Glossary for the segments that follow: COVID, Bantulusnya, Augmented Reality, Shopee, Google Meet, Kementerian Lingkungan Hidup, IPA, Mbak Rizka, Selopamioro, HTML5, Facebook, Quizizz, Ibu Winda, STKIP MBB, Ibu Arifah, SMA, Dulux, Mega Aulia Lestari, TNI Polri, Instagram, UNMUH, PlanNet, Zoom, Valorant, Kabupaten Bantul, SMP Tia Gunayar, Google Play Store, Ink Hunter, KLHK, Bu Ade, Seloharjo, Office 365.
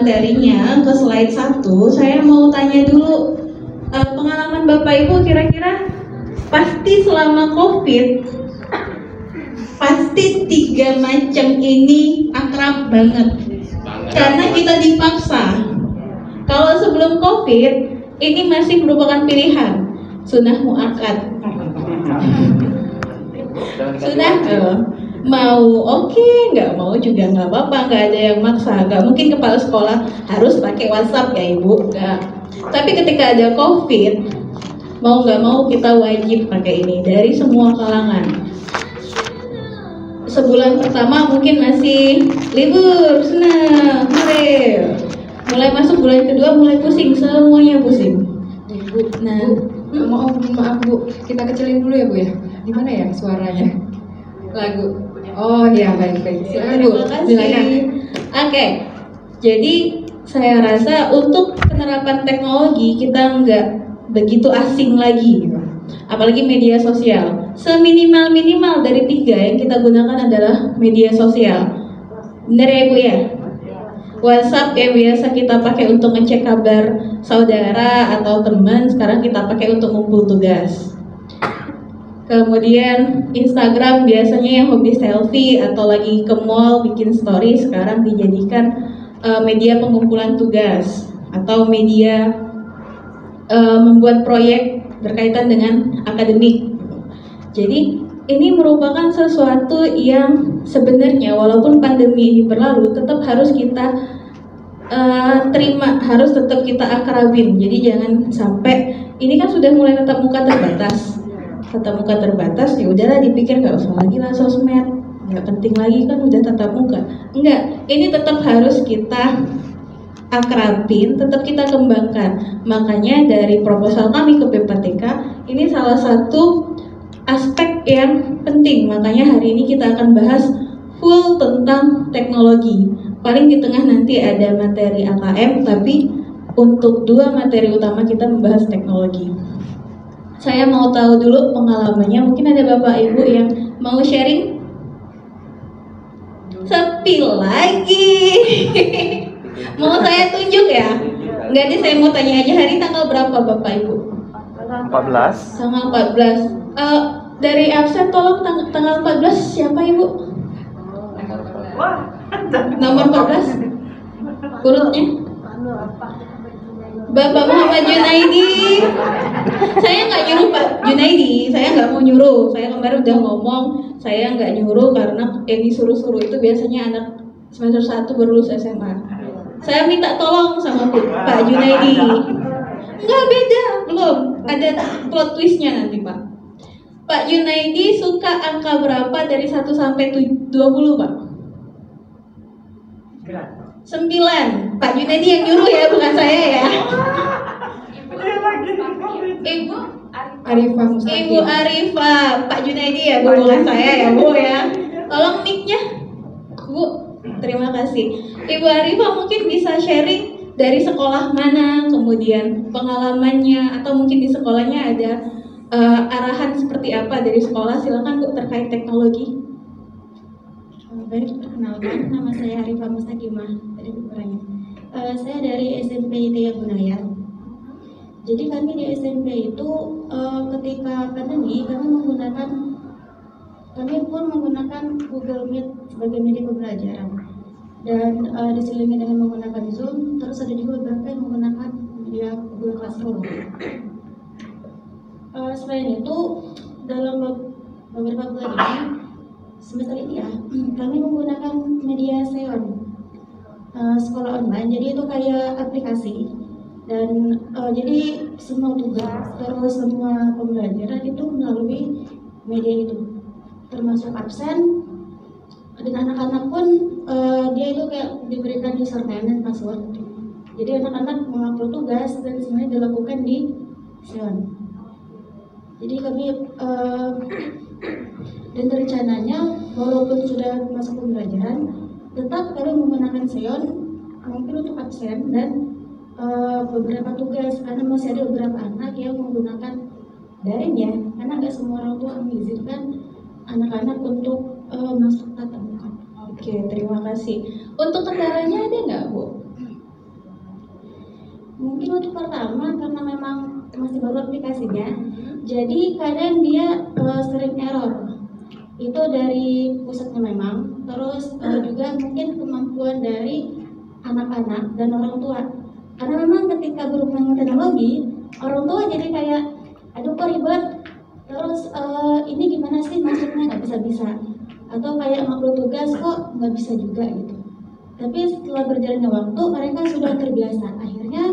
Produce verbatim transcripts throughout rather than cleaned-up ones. materinya ke slide satu, saya mau tanya dulu uh, pengalaman Bapak Ibu kira-kira pasti selama COVID pasti tiga macam ini akrab banget karena kita dipaksa. Kalau sebelum COVID ini masih merupakan pilihan sunnah muakkad, sunnah mau oke okay, nggak mau juga nggak apa-apa, nggak ada yang maksa. Nggak mungkin kepala sekolah harus pakai WhatsApp ya Ibu, nggak. Tapi ketika ada COVID mau nggak mau kita wajib pakai ini dari semua kalangan. Sebulan pertama mungkin masih libur, senang, hore. Mulai masuk bulan kedua mulai pusing, semuanya pusing. Bu, nah, Bu, maaf, maaf Bu, kita kecilin dulu ya Bu ya. Di mana ya suaranya? Lagu. Oh iya, baik-baik. Silakan Bu, silakan. Oke, jadi saya rasa untuk penerapan teknologi kita nggak begitu asing lagi, apalagi media sosial. Seminimal-minimal dari tiga yang kita gunakan adalah media sosial. Bener ya Ibu ya? WhatsApp yang biasa kita pakai untuk ngecek kabar saudara atau teman, sekarang kita pakai untuk ngumpul tugas. Kemudian Instagram biasanya yang hobi selfie atau lagi ke mall bikin story, sekarang dijadikan uh, media pengumpulan tugas atau media uh, membuat proyek berkaitan dengan akademik. Jadi ini merupakan sesuatu yang sebenarnya walaupun pandemi ini berlalu tetap harus kita uh, terima, harus tetap kita akrabin. Jadi jangan sampai ini kan sudah mulai tatap muka terbatas, tatap muka terbatas ya udahlah dipikir nggak usah lagi lah sosmed, nggak penting lagi kan udah tatap muka. Enggak, ini tetap harus kita akrabin, tetap kita kembangkan. Makanya dari proposal kami ke P P T K ini salah satu aspek yang penting, makanya hari ini kita akan bahas full tentang teknologi. Paling di tengah nanti ada materi A K M, tapi untuk dua materi utama kita membahas teknologi. Saya mau tahu dulu pengalamannya, mungkin ada Bapak Ibu yang mau sharing? Sepi lagi. Mau saya tunjuk ya? Enggak nih, saya mau tanya aja hari tanggal berapa Bapak Ibu? empat belas. Tanggal empat belas. Uh, dari absen tolong tang tanggal empat belas siapa Ibu? Wah, nomor empat belas. Urutnya? Bapak Muhammad Junaidi. Saya nggak nyuruh Pak Junaidi, saya nggak mau nyuruh. Saya kemarin udah ngomong, saya nggak nyuruh karena yang disuruh-suruh itu biasanya anak semester satu berlulus S M A. Saya minta tolong sama Pak Junaidi. Nggak beda, belum. Ada plot twistnya nanti Pak. Pak Junaidi suka angka berapa dari satu sampai dua puluh, Pak? sembilan. Pak Junaidi yang nyuruh ya, bukan saya ya. Ibu Arifah Mustahkimah. Ibu Arifah, Pak Junaidi ya, bukan saya ya, Bu ya. Tolong mic-nya. Bu, terima kasih. Ibu Arifah mungkin bisa sharing dari sekolah mana, kemudian pengalamannya, atau mungkin di sekolahnya ada Uh, arahan seperti apa dari sekolah, silakan Bu terkait teknologi. Uh, baik, perkenalkan nama saya Arifah Mustahkimah. Uh, saya dari S M P Tia Gunayar. Jadi kami di S M P itu uh, ketika pandemi kami menggunakan kami pun menggunakan Google Meet sebagai media pembelajaran dan uh, diselingi dengan menggunakan Zoom. Terus ada juga beberapa yang menggunakan media Google Classroom. Uh, selain itu, dalam beberapa bulan ini, semester ini ya, kami menggunakan media Seion, uh, sekolah online. Jadi itu kayak aplikasi, dan uh, jadi semua tugas terus semua pembelajaran itu melalui media itu, termasuk absen. Dan anak-anak pun uh, dia itu kayak diberikan username dan password. Jadi anak-anak mengupload tugas dan semuanya dilakukan di Seion. Jadi kami uh, dan rencananya walaupun sudah masuk pembelajaran tetap kami menggunakan Seion mungkin untuk absen dan uh, beberapa tugas karena masih ada beberapa anak yang menggunakan daring ya karena nggak semua orang tua mengizinkan anak-anak untuk uh, masuk tatap muka. Oke, terima kasih. Untuk kendalanya ada nggak Bu? untuk pertama karena memang masih baru aplikasinya, hmm. jadi kadang dia uh, sering error. Itu dari pusatnya memang, terus uh, juga mungkin kemampuan dari anak-anak dan orang tua. Karena memang ketika berhubungan teknologi, orang tua jadi kayak, aduh kok ribet, terus uh, ini gimana sih maksudnya nggak bisa-bisa, atau kayak makhluk tugas kok nggak bisa juga gitu. Tapi setelah berjalannya waktu, mereka sudah terbiasa. Akhirnya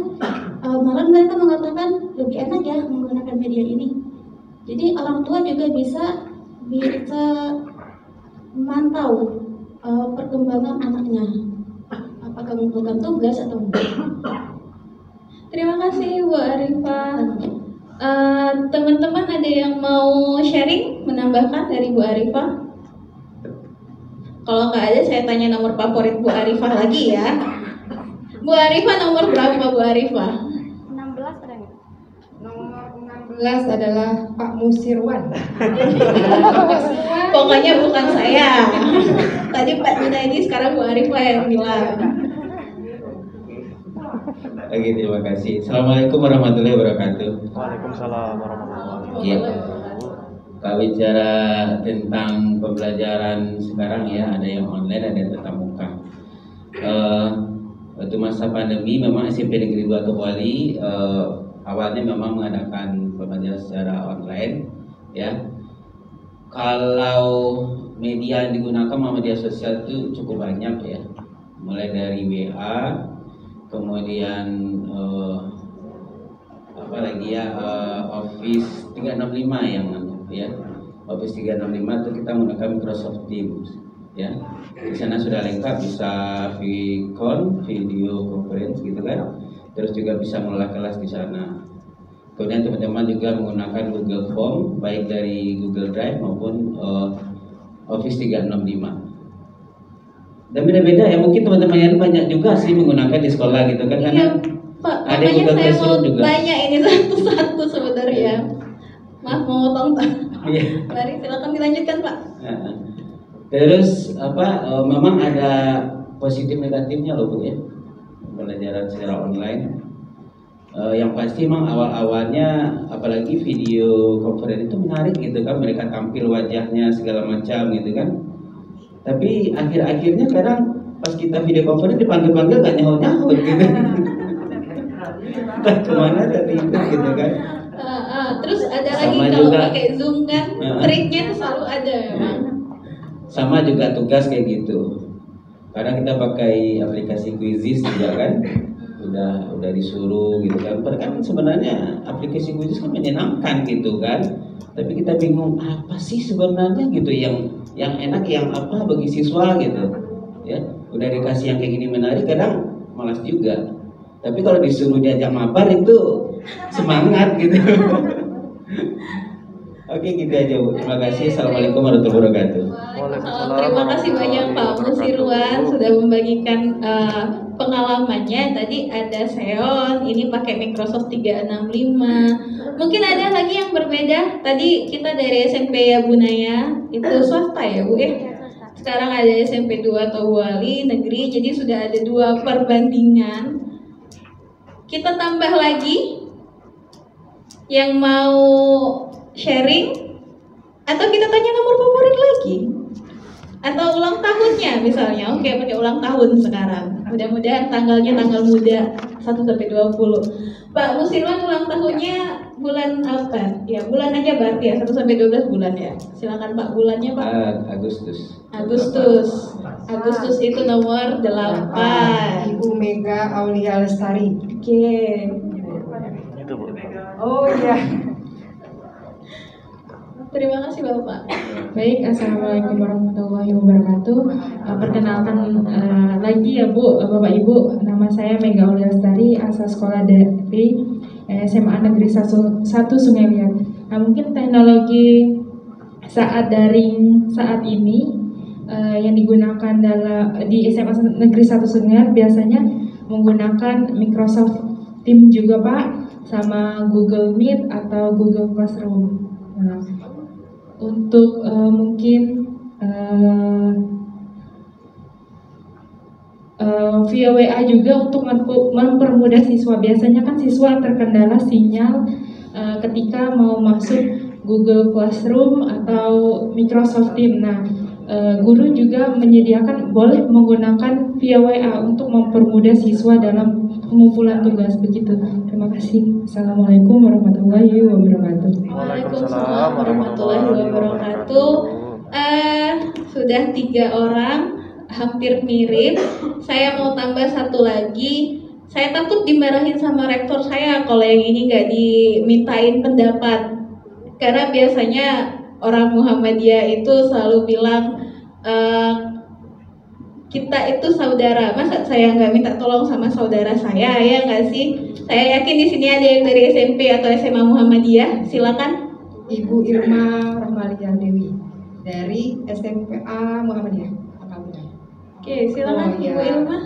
uh, malah mereka mengatakan lebih enak ya menggunakan media ini. Jadi orang tua juga bisa bisa memantau uh, perkembangan anaknya, apakah mengumpulkan tugas atau enggak. Terima kasih Bu Arifah. Uh, teman-teman ada yang mau sharing, menambahkan dari Bu Arifah? Kalau nggak ada, saya tanya nomor favorit Bu Arifah lagi ya. Bu Arifah nomor berapa Bu Arifah? enam belas ada nggak? Nomor enam belas adalah Pak Musirwan. Pokoknya bukan saya. Tadi Pak Junaidi, sekarang Bu Arifah yang bilang. Oke, terima kasih. Assalamualaikum warahmatullahi wabarakatuh. Waalaikumsalam warahmatullahi wabarakatuh. Ya. Kalau bicara tentang pembelajaran sekarang ya, ada yang online, ada yang tetap muka. Uh, waktu masa pandemi memang S M P Negeri Buatuk Wali uh, awalnya memang mengadakan pembelajaran secara online ya. Kalau media yang digunakan, media sosial itu cukup banyak ya. Mulai dari W A, kemudian uh, apa lagi ya, uh, Office tiga enam lima yang ya, Office tiga enam lima itu kita menggunakan Microsoft Teams ya. Di sana sudah lengkap, bisa video call, video conference gitu kan. Terus juga bisa mengelola kelas di sana. Kemudian teman-teman juga menggunakan Google Form baik dari Google Drive maupun uh, Office tiga enam lima. Dan beda-beda ya, mungkin teman-teman yang banyak juga sih menggunakan di sekolah gitu kan. Karena Pak, ada Google Classroom juga. Banyak ini satu-satu sebenarnya. Maaf mau potong Pak. Iya. Mari silakan dilanjutkan Pak. Ya. Terus apa? E, memang ada positif negatifnya loh Bu ya. Pembelajaran secara online. E, yang pasti memang awal-awalnya, apalagi video conference itu menarik gitu kan, mereka tampil wajahnya segala macam gitu kan. Tapi akhir-akhirnya kadang pas kita video conference dipanggil-panggil gak nyaut-nyaut gitu. Entah kemana tadi itu gitu kan. Uh, uh, terus ada sama lagi kalau pakai Zoom kan, uh, triknya selalu ada ya. Uh, sama juga tugas kayak gitu. Kadang kita pakai aplikasi Quizizz juga kan, udah udah disuruh gitu kan. Padahal sebenarnya aplikasi Quizizz kan menyenangkan gitu kan. Tapi kita bingung apa sih sebenarnya gitu yang yang enak, yang apa bagi siswa gitu. Ya, udah dikasih yang kayak gini menarik, kadang malas juga. Tapi kalau disuruh diajak mabar itu semangat gitu. Oke, gitu aja Bu. Terima kasih. Assalamualaikum warahmatullahi wabarakatuh. Waalaikumsalam. Terima kasih banyak Pak Musirwan sudah membagikan uh, pengalamannya. Tadi ada Seion, ini pakai Microsoft tiga enam lima. Mungkin ada lagi yang berbeda. Tadi kita dari S M P ya Gunayar, itu swasta ya Bu ya. Sekarang ada S M P dua atau Wali Negeri, jadi sudah ada dua perbandingan. Kita tambah lagi yang mau sharing, atau kita tanya nomor favorit lagi, atau ulang tahunnya misalnya. Oke, pakai ulang tahun sekarang. Mudah-mudahan tanggalnya tanggal muda satu sampai dua puluh. Pak Musirwan ulang tahunnya bulan apa? Ya, bulan aja berarti ya, satu sampai dua belas bulan ya. Silakan Pak, bulannya Pak. Uh, Agustus. Agustus. Agustus itu nomor delapan. Ibu Mega Aulia Lestari. Oke. Okay. Oh iya. Terima kasih Bapak. Baik, Assalamualaikum warahmatullahi wabarakatuh. Perkenalkan uh, lagi ya Bu, Bapak Ibu. Nama saya Mega Aulia Lestari, asal sekolah dari S M A Negeri satu Sungai Liat. Nah, mungkin teknologi saat daring saat ini uh, yang digunakan dalam di S M A Negeri satu Sungai Liat biasanya menggunakan Microsoft Teams juga Pak, sama Google Meet atau Google Classroom. Nah, untuk uh, mungkin uh, uh, via W A juga untuk mempermudah siswa. Biasanya kan siswa terkendala sinyal uh, ketika mau masuk Google Classroom atau Microsoft Teams. Nah, uh, guru juga menyediakan boleh menggunakan via W A untuk mempermudah siswa dalam pengumpulan tugas, begitu. Terima kasih. Assalamualaikum warahmatullahi wabarakatuh. Waalaikumsalam warahmatullahi wabarakatuh. Uh, sudah tiga orang, hampir mirip. Saya mau tambah satu lagi. Saya takut dimarahin sama rektor saya kalau yang ini nggak dimintain pendapat. Karena biasanya orang Muhammadiyah itu selalu bilang, uh, kita itu saudara, masa saya nggak minta tolong sama saudara saya, ya nggak sih? Saya yakin di sini ada yang dari S M P atau S M A Muhammadiyah, silakan. Ibu Irma Ramalia Dewi dari S M P A Muhammadiyah. Oke, silakan. Oh, Ibu ya. Irma.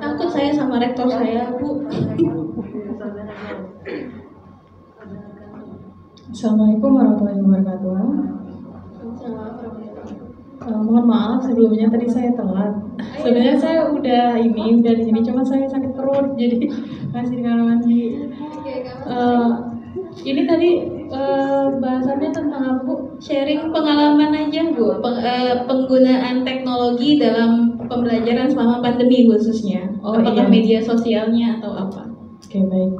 Takut saya sama rektor saya, Bu. Assalamualaikum warahmatullahi wabarakatuh. Uh, mohon maaf sebelumnya tadi saya telat. Sebenarnya saya udah ini udah di sini, cuma saya sakit perut jadi masih di kamar mandi. Uh, ini tadi uh, bahasannya tentang apa, Bu? Sharing pengalaman aja, Bu. Peng, uh, penggunaan teknologi dalam pembelajaran selama pandemi khususnya. Oh, apakah iya. Media sosialnya atau apa? Oke, okay, baik.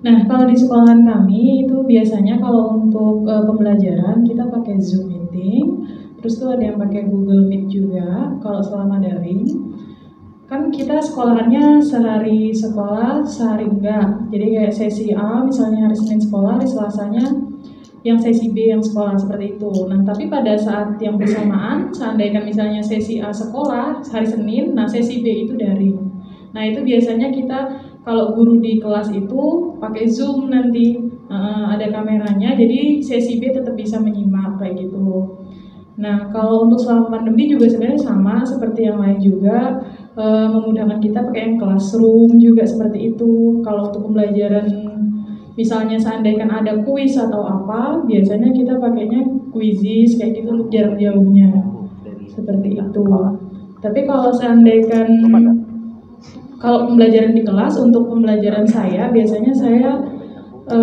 Nah, kalau di sekolahan kami itu biasanya kalau untuk uh, pembelajaran kita pakai Zoom meeting. Terus tuh ada yang pakai Google Meet juga, kalau selama daring. Kan kita sekolahannya sehari sekolah, sehari enggak. Jadi kayak sesi A, misalnya hari Senin sekolah, hari Selasanya yang sesi B yang sekolah, seperti itu. Nah, tapi pada saat yang bersamaan, seandainya misalnya sesi A sekolah, hari Senin, nah sesi B itu daring. Nah, itu biasanya kita, kalau guru di kelas itu pakai Zoom nanti, uh, ada kameranya, jadi sesi B tetap bisa menyimak, kayak gitu. Nah, kalau untuk selama pandemi juga sebenarnya sama seperti yang lain juga, e, memudahkan kita pakai yang classroom juga seperti itu. Kalau untuk pembelajaran, misalnya seandainya ada kuis atau apa, biasanya kita pakainya Quizizz kayak gitu untuk jarak jauhnya, seperti itu. Tapi kalau seandainya kalau pembelajaran di kelas, untuk pembelajaran saya biasanya saya e,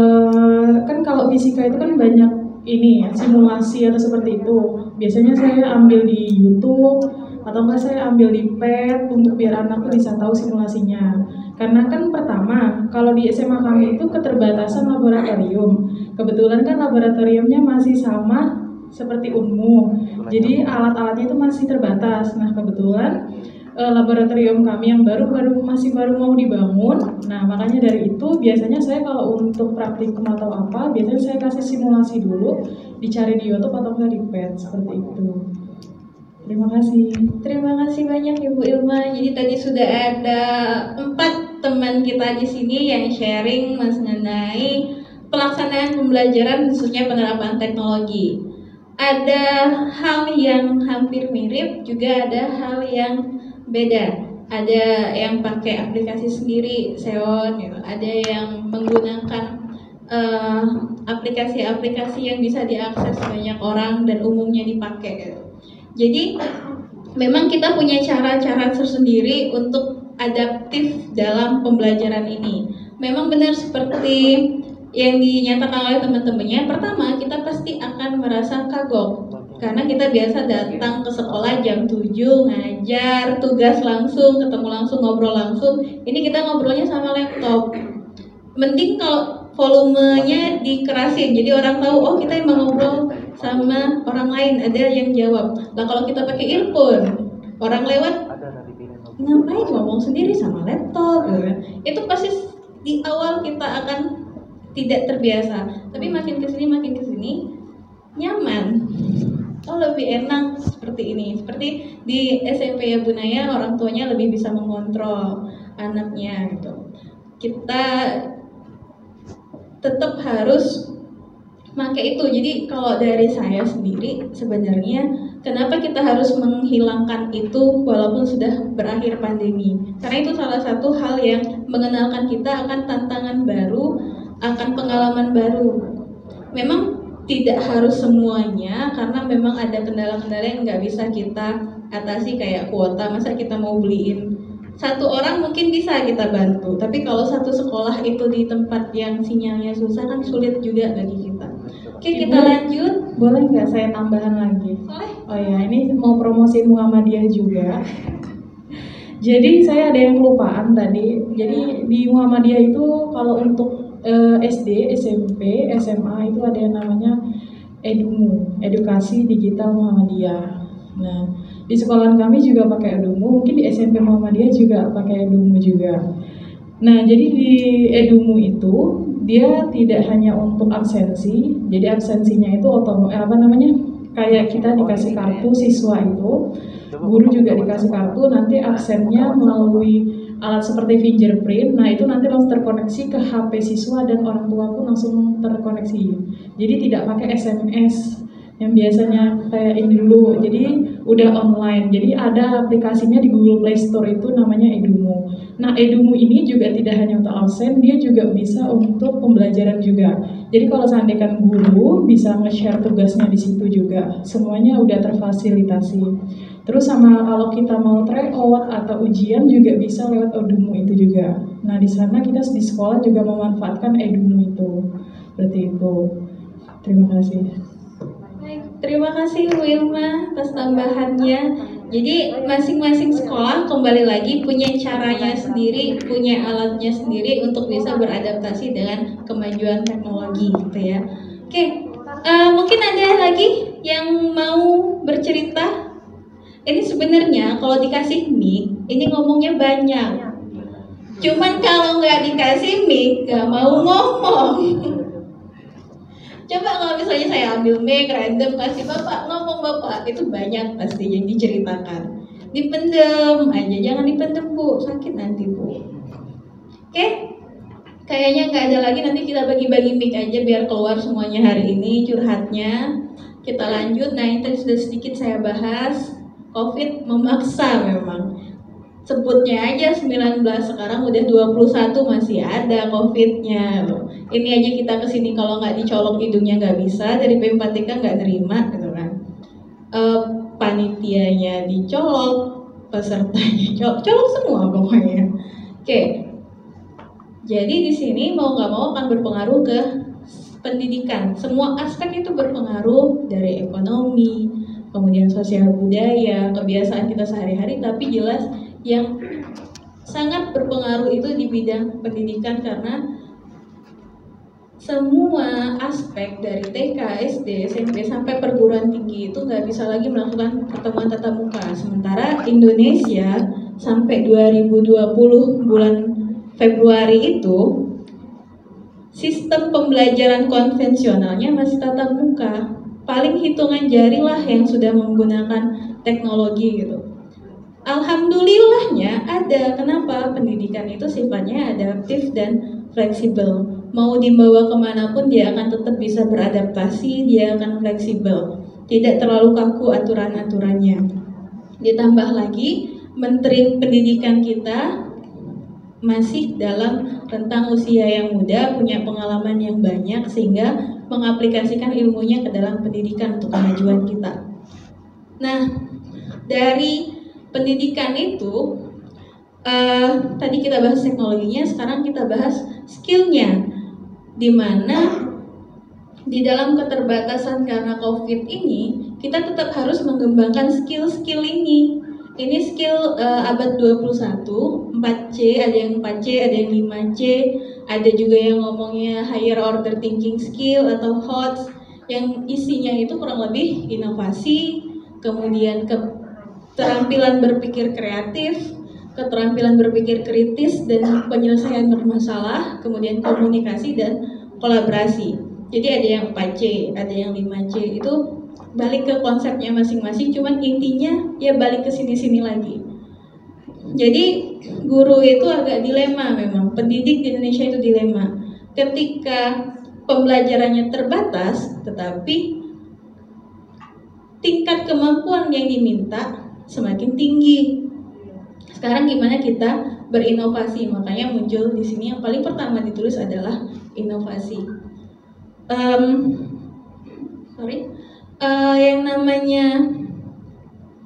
kan kalau fisika itu kan banyak ini ya, simulasi atau seperti itu. Biasanya saya ambil di YouTube atau enggak saya ambil di P H E T untuk biar anak bisa tahu simulasinya. Karena kan pertama, kalau di S M A kami itu keterbatasan laboratorium. Kebetulan kan laboratoriumnya masih sama seperti UNMUH. Jadi alat-alatnya itu masih terbatas. Nah, kebetulan eh, laboratorium kami yang baru-baru masih baru mau dibangun. Nah, makanya dari itu biasanya saya kalau untuk praktikum atau apa, biasanya saya kasih simulasi dulu, dicari di YouTube atau enggak di P H E T, seperti itu. Terima kasih. Terima kasih banyak Ibu Irma. Jadi tadi sudah ada empat teman kita di sini yang sharing mengenai pelaksanaan pembelajaran khususnya penerapan teknologi. Ada hal yang hampir mirip, juga ada hal yang beda. Ada yang pakai aplikasi sendiri, Seion, gitu. Ada yang menggunakan uh, aplikasi-aplikasi yang bisa diakses banyak orang dan umumnya dipakai, gitu. Jadi memang kita punya cara-cara tersendiri untuk adaptif dalam pembelajaran ini. Memang benar seperti yang dinyatakan oleh teman-temannya. Pertama, kita pasti akan merasa kagok karena kita biasa datang ke sekolah jam tujuh, ngajar, tugas langsung, ketemu langsung, ngobrol langsung. Ini kita ngobrolnya sama laptop. Mending kalau volumenya dikerasin, jadi orang tahu, oh kita emang ngobrol sama orang lain, ada yang jawab. Nah, kalau kita pakai earphone, orang lewat, ngapain ngomong sendiri sama laptop? Itu pasti di awal kita akan tidak terbiasa, tapi makin kesini makin kesini nyaman, oh lebih enak seperti ini. Seperti di S M P Tia Gunayar, orang tuanya lebih bisa mengontrol anaknya gitu. Kita tetap harus pakai itu. Jadi kalau dari saya sendiri sebenarnya kenapa kita harus menghilangkan itu walaupun sudah berakhir pandemi? Karena itu salah satu hal yang mengenalkan kita akan tantangan baru, akan pengalaman baru. Memang tidak harus semuanya, karena memang ada kendala-kendala yang nggak bisa kita atasi, kayak kuota. Masa kita mau beliin satu orang, mungkin bisa kita bantu, tapi kalau satu sekolah itu di tempat yang sinyalnya susah kan sulit juga bagi kita. Oke, kita lanjut. Boleh nggak saya tambahan lagi? Boleh. Oh ya, ini mau promosi Muhammadiyah juga. Jadi saya ada yang kelupaan tadi. Jadi di Muhammadiyah itu kalau untuk eh, S D, S M P, S M A itu ada yang namanya Edumu, Edukasi Digital Muhammadiyah. Nah, di sekolah kami juga pakai Edumu, mungkin di S M P Muhammadiyah juga pakai Edumu juga. Nah, jadi di Edumu itu dia tidak hanya untuk absensi. Jadi absensinya itu otom eh, apa namanya? Kayak kita dikasih kartu siswa itu, guru juga dikasih kartu, nanti absennya melalui alat seperti fingerprint. Nah, itu nanti langsung terkoneksi ke H P siswa dan orang tua pun langsung terkoneksi. Jadi tidak pakai S M S yang biasanya kayak ini dulu. Jadi udah online. Jadi ada aplikasinya di Google Play Store itu namanya Edumu. Nah, Edumu ini juga tidak hanya untuk absen, dia juga bisa untuk pembelajaran juga. Jadi kalau seandainya guru bisa nge-share tugasnya di situ juga. Semuanya udah terfasilitasi. Terus sama kalau kita mau tryout atau ujian juga bisa lewat Edumu itu juga. Nah, di sana kita di sekolah juga memanfaatkan Edumu itu. Berarti itu. Terima kasih. Baik, terima kasih Bu Irma atas tambahannya. Jadi masing-masing sekolah kembali lagi punya caranya sendiri, punya alatnya sendiri untuk bisa beradaptasi dengan kemajuan teknologi gitu ya. Oke, uh, mungkin ada lagi yang mau bercerita? Ini sebenarnya kalau dikasih mic, ini ngomongnya banyak. Cuman kalau nggak dikasih mic, nggak mau ngomong. Coba kalau misalnya saya ambil mic random kasih bapak ngomong bapak, itu banyak pasti yang diceritakan. Dipendem aja, jangan dipendem bu, sakit nanti bu. Oke, kayaknya nggak ada lagi, nanti kita bagi-bagi mic aja biar keluar semuanya hari ini curhatnya. Kita lanjut. Nah, ini tadi sudah sedikit saya bahas. Covid memaksa memang. Sebutnya aja sembilan belas, sekarang udah dua puluh satu masih ada Covid-nya. Ini aja kita kesini kalau nggak dicolok hidungnya nggak bisa, dari P M P T K nggak terima gitu kan. E, panitianya dicolok, pesertanya colok, colok semua pokoknya. Oke. Jadi di sini mau nggak mau akan berpengaruh ke pendidikan. Semua aspek itu berpengaruh, dari ekonomi, kemudian sosial budaya, kebiasaan kita sehari-hari, tapi jelas yang sangat berpengaruh itu di bidang pendidikan, karena semua aspek dari T K, S D, S M P sampai perguruan tinggi itu nggak bisa lagi melakukan pertemuan tatap muka. Sementara Indonesia sampai dua ribu dua puluh bulan Februari itu sistem pembelajaran konvensionalnya masih tatap muka. Paling hitungan jari lah yang sudah menggunakan teknologi gitu. Alhamdulillahnya ada. Kenapa? Pendidikan itu sifatnya adaptif dan fleksibel. Mau dibawa kemanapun dia akan tetap bisa beradaptasi, dia akan fleksibel. Tidak terlalu kaku aturan-aturannya. Ditambah lagi, Menteri Pendidikan kita masih dalam rentang usia yang muda, punya pengalaman yang banyak, sehingga mengaplikasikan ilmunya ke dalam pendidikan untuk kemajuan kita. Nah, dari pendidikan itu uh, tadi kita bahas teknologinya, sekarang kita bahas skillnya, dimana di dalam keterbatasan karena COVID ini kita tetap harus mengembangkan skill-skill ini. Ini skill uh, abad dua puluh satu, empat C, ada yang empat C, ada yang lima C, ada juga yang ngomongnya higher order thinking skill atau H O T S, yang isinya itu kurang lebih inovasi, kemudian keterampilan berpikir kreatif, keterampilan berpikir kritis dan penyelesaian bermasalah, kemudian komunikasi dan kolaborasi. Jadi ada yang empat C, ada yang lima C, itu balik ke konsepnya masing-masing, cuman intinya ya balik ke sini-sini lagi. Jadi guru itu agak dilema memang, pendidik di Indonesia itu dilema. Ketika pembelajarannya terbatas, tetapi tingkat kemampuan yang diminta semakin tinggi. Sekarang gimana kita berinovasi? Makanya muncul di sini yang paling pertama ditulis adalah inovasi. Um, sorry, uh, yang namanya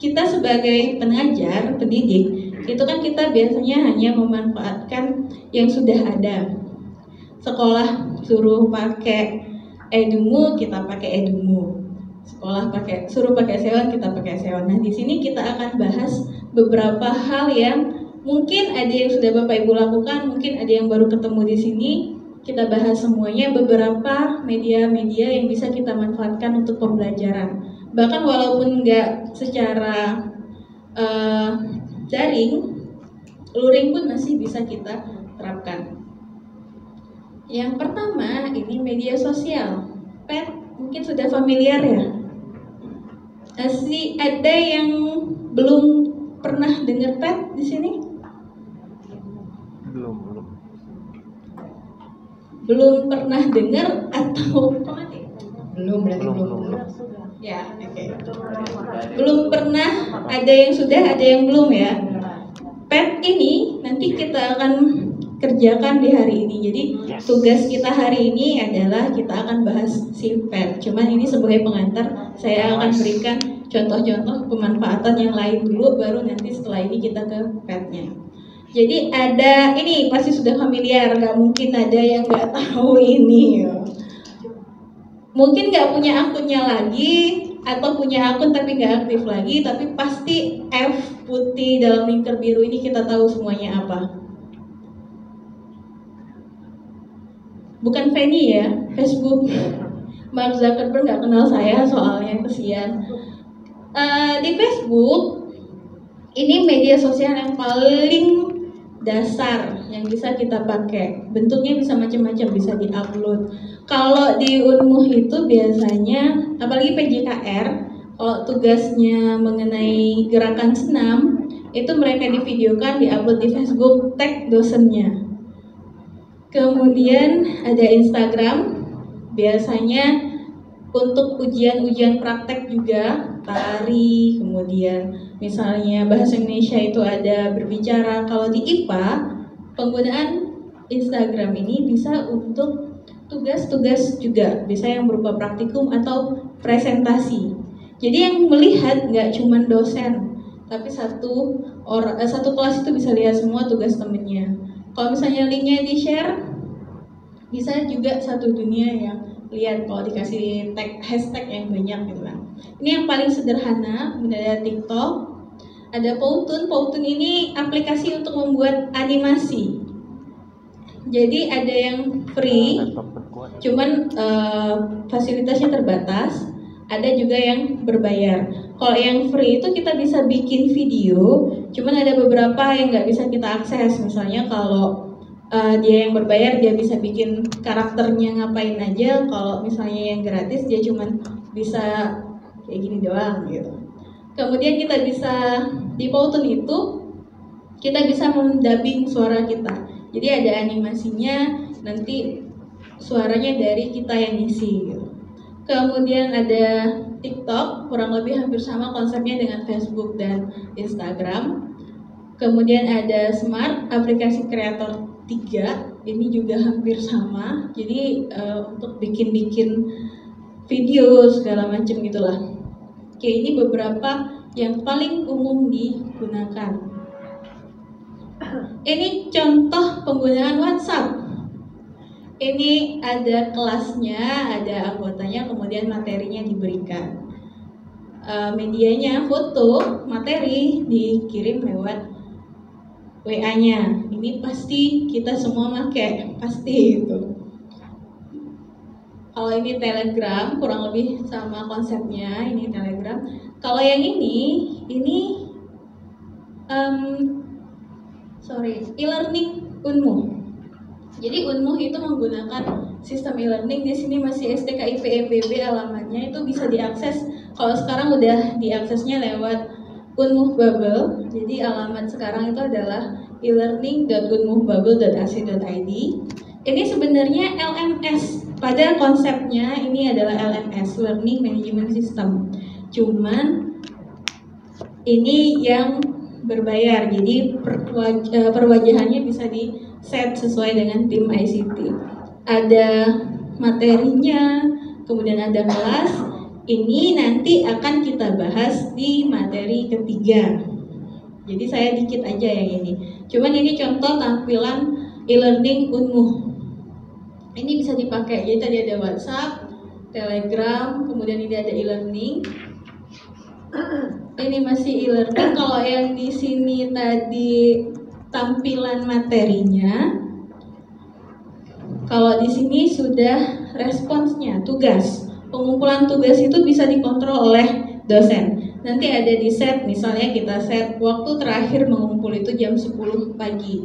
kita sebagai pengajar, pendidik, itu kan kita biasanya hanya memanfaatkan yang sudah ada. Sekolah suruh pakai Edumu, kita pakai Edumu. Sekolah pakai suruh pakai Seion, kita pakai Seion. Nah, di sini kita akan bahas beberapa hal yang mungkin ada yang sudah Bapak Ibu lakukan, mungkin ada yang baru ketemu di sini. Kita bahas semuanya, beberapa media-media yang bisa kita manfaatkan untuk pembelajaran. Bahkan walaupun nggak secara uh, daring, luring pun masih bisa kita terapkan. Yang pertama, ini media sosial. Pet, mungkin sudah familiar ya? Masih ada yang belum pernah dengar Pet di sini? Belum, belum. Belum pernah dengar atau belum berarti belum, belum, belum. Ya, oke. Belum pernah, ada yang sudah, ada yang belum ya. P H E T ini nanti kita akan kerjakan di hari ini. Jadi yes, tugas kita hari ini adalah kita akan bahas si P H E T. Cuman ini sebagai pengantar, saya akan berikan contoh-contoh pemanfaatan yang lain dulu, baru nanti setelah ini kita ke P H E T-nya. Jadi ada ini pasti sudah familiar, nggak mungkin ada yang nggak tahu ini. Mungkin nggak punya akunnya lagi, atau punya akun tapi nggak aktif lagi, tapi pasti F putih dalam lingkar biru ini kita tahu semuanya apa. Bukan Fanny ya, Facebook. Mark Zuckerberg nggak kenal saya soalnya, kesian. Uh, di Facebook, ini media sosial yang paling dasar yang bisa kita pakai. Bentuknya bisa macam-macam, bisa di-upload. Kalau di UNMUH itu biasanya, apalagi P J K R, kalau tugasnya mengenai gerakan senam, itu mereka divideokan, di-upload di Facebook, tag dosennya. Kemudian ada Instagram, biasanya untuk ujian-ujian praktek juga, tari, kemudian misalnya bahasa Indonesia itu ada berbicara. Kalau di I P A, penggunaan Instagram ini bisa untuk tugas-tugas juga, bisa yang berupa praktikum atau presentasi. Jadi yang melihat nggak cuma dosen, tapi satu orang, satu kelas itu bisa lihat semua tugas temennya. Kalau misalnya linknya di-share, bisa juga satu dunia yang lihat kalau dikasih tag, hashtag yang banyak gitu kan. Ini yang paling sederhana. Ada TikTok, ada Powtoon. Powtoon ini aplikasi untuk membuat animasi. Jadi ada yang free, cuman uh, fasilitasnya terbatas. Ada juga yang berbayar. Kalau yang free itu kita bisa bikin video, cuman ada beberapa yang nggak bisa kita akses. Misalnya kalau Uh, dia yang berbayar, dia bisa bikin karakternya ngapain aja. Kalau misalnya yang gratis, dia cuman bisa kayak gini doang gitu. Kemudian kita bisa di Powtoon itu kita bisa mendubbing suara kita. Jadi ada animasinya, nanti suaranya dari kita yang isi gitu. Kemudian ada TikTok, kurang lebih hampir sama konsepnya dengan Facebook dan Instagram. Kemudian ada Smart, aplikasi kreator tiga, ini juga hampir sama. Jadi uh, untuk bikin-bikin video segala macam gitulah. Oke, ini beberapa yang paling umum digunakan. Ini contoh penggunaan WhatsApp. Ini ada kelasnya, ada anggotanya, kemudian materinya diberikan. Uh, medianya foto, materi dikirim lewat W A-nya. Ini pasti kita semua pakai, pasti itu. Kalau ini Telegram, kurang lebih sama konsepnya. Ini Telegram. Kalau yang ini, ini um, sorry, e-learning UNMUH. Jadi UNMUH itu menggunakan sistem e-learning. Di sini masih S T K I P M B B alamatnya, itu bisa diakses. Kalau sekarang udah diaksesnya lewat UNMUH Bubble. Jadi alamat sekarang itu adalah e-learning dot unmuh bubble dot a c dot i d. Ini sebenarnya L M S. Pada konsepnya ini adalah L M S, Learning Management System. Cuman ini yang berbayar. Jadi perwajahannya bisa di-set sesuai dengan tim I C T. Ada materinya, kemudian ada kelas. ini nanti akan kita bahas di materi ketiga. Jadi saya dikit aja yang ini. Cuman ini contoh tampilan e-learning UNMUH. Ini bisa dipakai. Jadi tadi ada WhatsApp, Telegram, kemudian ini ada e-learning. Ini masih e-learning. Kalau yang di sini tadi tampilan materinya. Kalau di sini sudah responsnya, tugas. Pengumpulan tugas itu bisa dikontrol oleh dosen. Nanti ada di set, misalnya kita set waktu terakhir mengumpul itu jam sepuluh pagi.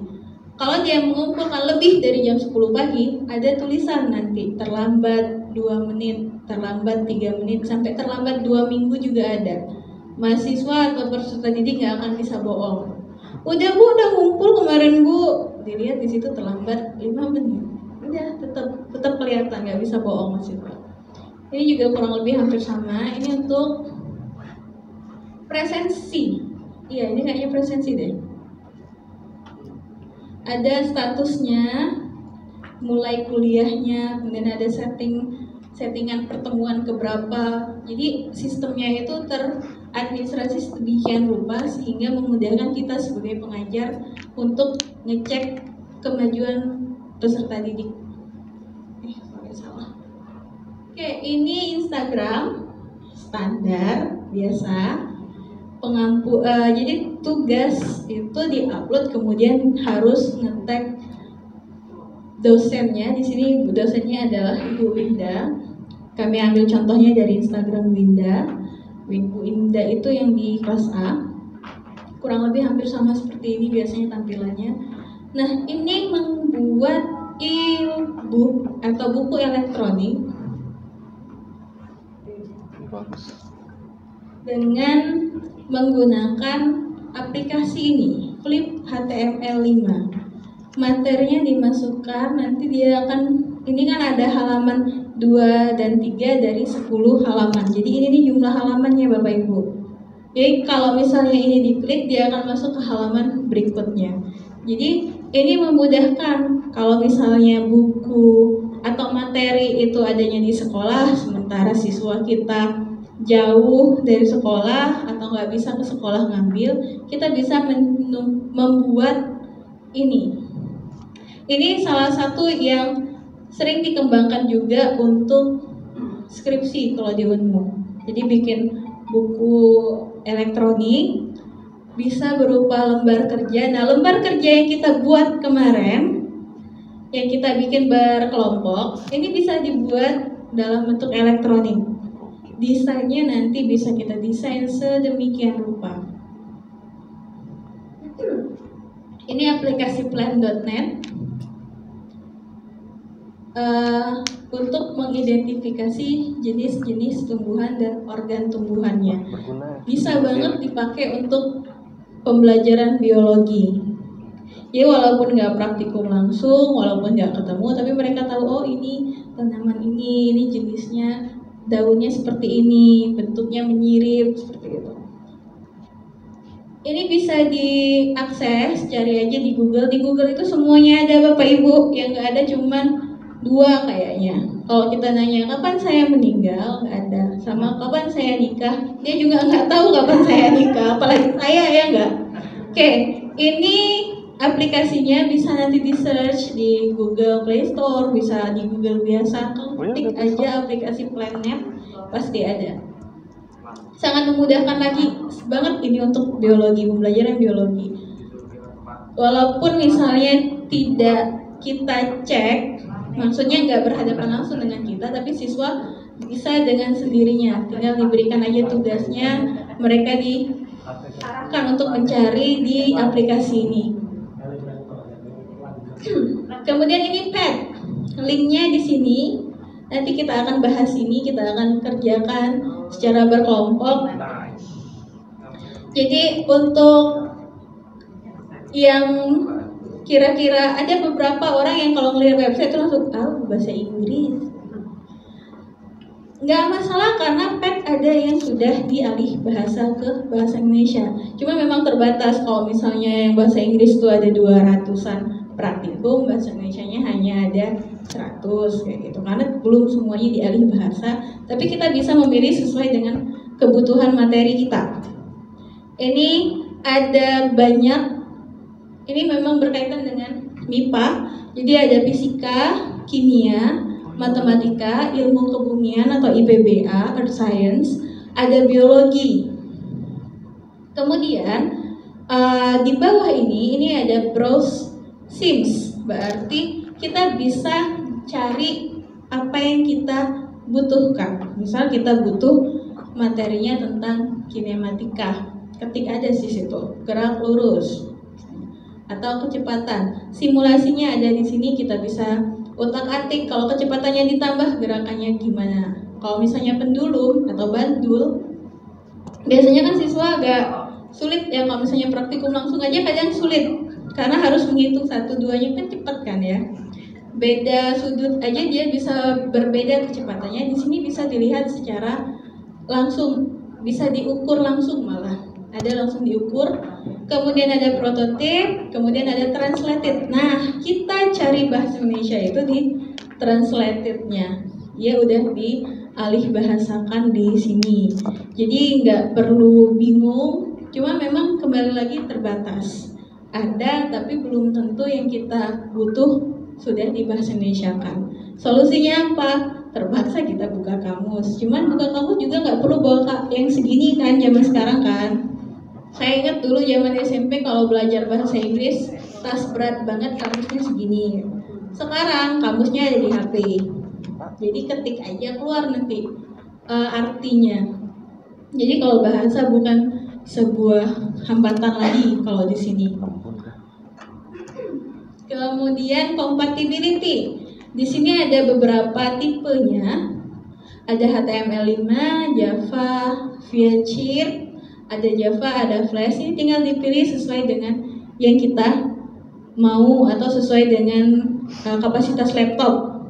Kalau dia mengumpulkan lebih dari jam sepuluh pagi, ada tulisan nanti terlambat dua menit, terlambat tiga menit, sampai terlambat dua minggu juga ada. Mahasiswa atau peserta didik nggak akan bisa bohong. Udah bu, udah ngumpul kemarin bu. Dilihat di situ terlambat lima menit. Udah, tetap tetap kelihatan, nggak bisa bohong mahasiswa. Ini juga kurang lebih hampir sama. Ini untuk presensi. Iya, ini kayaknya presensi deh. Ada statusnya, mulai kuliahnya, kemudian ada setting settingan pertemuan keberapa. Jadi sistemnya itu teradministrasi sedemikian rupa sehingga memudahkan kita sebagai pengajar untuk ngecek kemajuan peserta didik. Eh, kalau salah. Oke, ini Instagram standar biasa. Pengampu, uh, jadi tugas itu diupload kemudian harus ngetag dosennya. Di sini dosennya adalah Ibu Winda. Kami ambil contohnya dari Instagram Winda. Ibu Winda itu yang di kelas A. Kurang lebih hampir sama seperti ini biasanya tampilannya. Nah, ini membuat e-book atau buku elektronik dengan menggunakan aplikasi ini, Flip H T M L lima. Materinya dimasukkan, nanti dia akan, ini kan ada halaman dua dan tiga dari sepuluh halaman. Jadi ini nih jumlah halamannya Bapak Ibu. Jadi kalau misalnya ini diklik, dia akan masuk ke halaman berikutnya. Jadi ini memudahkan kalau misalnya buku atau materi itu adanya di sekolah, sementara siswa kita jauh dari sekolah atau nggak bisa ke sekolah ngambil, kita bisa membuat ini. Ini salah satu yang sering dikembangkan juga untuk skripsi kalau di UNMUH. Jadi bikin buku elektronik bisa berupa lembar kerja. Nah, lembar kerja yang kita buat kemarin yang kita bikin berkelompok ini bisa dibuat dalam bentuk elektronik. Desainnya nanti bisa kita desain sedemikian rupa. Ini aplikasi plan dot net uh, untuk mengidentifikasi jenis-jenis tumbuhan dan organ tumbuhannya. Bisa banget dipakai untuk pembelajaran biologi. Ya walaupun nggak praktikum langsung, walaupun nggak ketemu, tapi mereka tahu oh ini tanaman ini, ini jenisnya. Daunnya seperti ini, bentuknya menyirip, seperti itu. Ini bisa diakses, cari aja di Google. Di Google itu semuanya ada Bapak Ibu, yang nggak ada cuman dua kayaknya. Kalau kita nanya kapan saya meninggal, nggak ada. Sama kapan saya nikah, dia juga nggak tahu kapan saya nikah, apalagi saya ya nggak. Oke, ini aplikasinya bisa nanti di search di Google Play Store, bisa di Google biasa, klik aja aplikasi PlanNet pasti ada. Sangat memudahkan lagi banget ini untuk biologi, pembelajaran biologi. Walaupun misalnya tidak kita cek, maksudnya nggak berhadapan langsung dengan kita, tapi siswa bisa dengan sendirinya, tinggal diberikan aja tugasnya, mereka diarahkan untuk mencari di aplikasi ini. Kemudian ini P H E T, linknya di sini. Nanti kita akan bahas ini, kita akan kerjakan secara berkelompok. Jadi untuk yang kira-kira ada beberapa orang yang kalau ngelihat website itu langsung ah bahasa Inggris. Nggak masalah karena P H E T ada yang sudah dialih bahasa ke bahasa Indonesia. Cuma memang terbatas kalau misalnya yang bahasa Inggris itu ada dua ratusan. praktikum bahasa Indonesia-nya hanya ada seratus kayak gitu, karena belum semuanya dialih bahasa, tapi kita bisa memilih sesuai dengan kebutuhan materi kita. Ini ada banyak, ini memang berkaitan dengan M I P A, jadi ada fisika, kimia, matematika, ilmu kebumian atau I P B A, earth science, ada biologi. Kemudian uh, di bawah ini, ini ada browse sims, berarti kita bisa cari apa yang kita butuhkan. Misal kita butuh materinya tentang kinematika, ketik aja di situ, gerak lurus atau kecepatan. Simulasinya ada di sini, kita bisa utak-atik kalau kecepatannya ditambah gerakannya gimana. Kalau misalnya pendulum atau bandul, biasanya kan siswa agak sulit ya, kalau misalnya praktikum langsung aja kadang sulit karena harus menghitung satu duanya, kan cepat kan ya. Beda sudut aja dia bisa berbeda kecepatannya. Di sini bisa dilihat secara langsung, bisa diukur langsung malah. Ada langsung diukur, kemudian ada prototipe, kemudian ada translated. Nah, kita cari bahasa Indonesia itu di translatednya. Dia udah dialih bahasakan di sini. Jadi nggak perlu bingung, cuma memang kembali lagi terbatas. Ada, tapi belum tentu yang kita butuh sudah dibahas Indonesiakan. Solusinya apa? Terpaksa kita buka kamus. Cuman buka kamus juga nggak perlu bawa yang segini kan, zaman sekarang kan. Saya ingat dulu zaman S M P kalau belajar bahasa Inggris, tas berat banget, kamusnya segini. Sekarang kamusnya ada di H P, jadi ketik aja keluar nanti e, artinya. Jadi kalau bahasa bukan sebuah hambatan lagi kalau di sini. Kemudian compatibility, di sini ada beberapa tipenya, ada H T M L five, Java, VHir, ada Java, ada Flash. Ini tinggal dipilih sesuai dengan yang kita mau atau sesuai dengan uh, kapasitas laptop.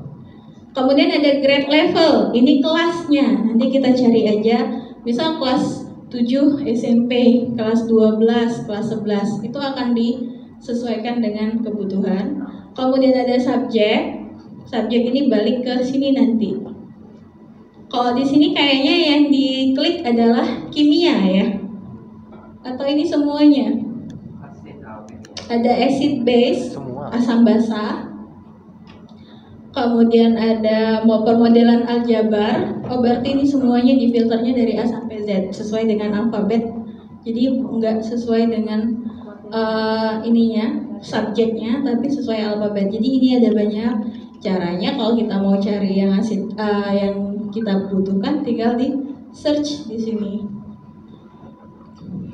Kemudian ada grade level, ini kelasnya, nanti kita cari aja. Misal kelas tujuh S M P, kelas dua belas, kelas sebelas, itu akan disesuaikan dengan kebutuhan. Kemudian ada subjek, subjek ini balik ke sini nanti. Kalau di sini kayaknya yang diklik adalah kimia ya, atau ini semuanya? Ada acid base, asam basa. Kemudian ada permodelan aljabar. Oh, berarti ini semuanya difilternya dari A sampai Z sesuai dengan alfabet. Jadi nggak sesuai dengan uh, ininya, subjeknya, tapi sesuai alfabet. Jadi ini ada banyak caranya. Kalau kita mau cari yang acid, uh, yang kita butuhkan, tinggal di search di sini.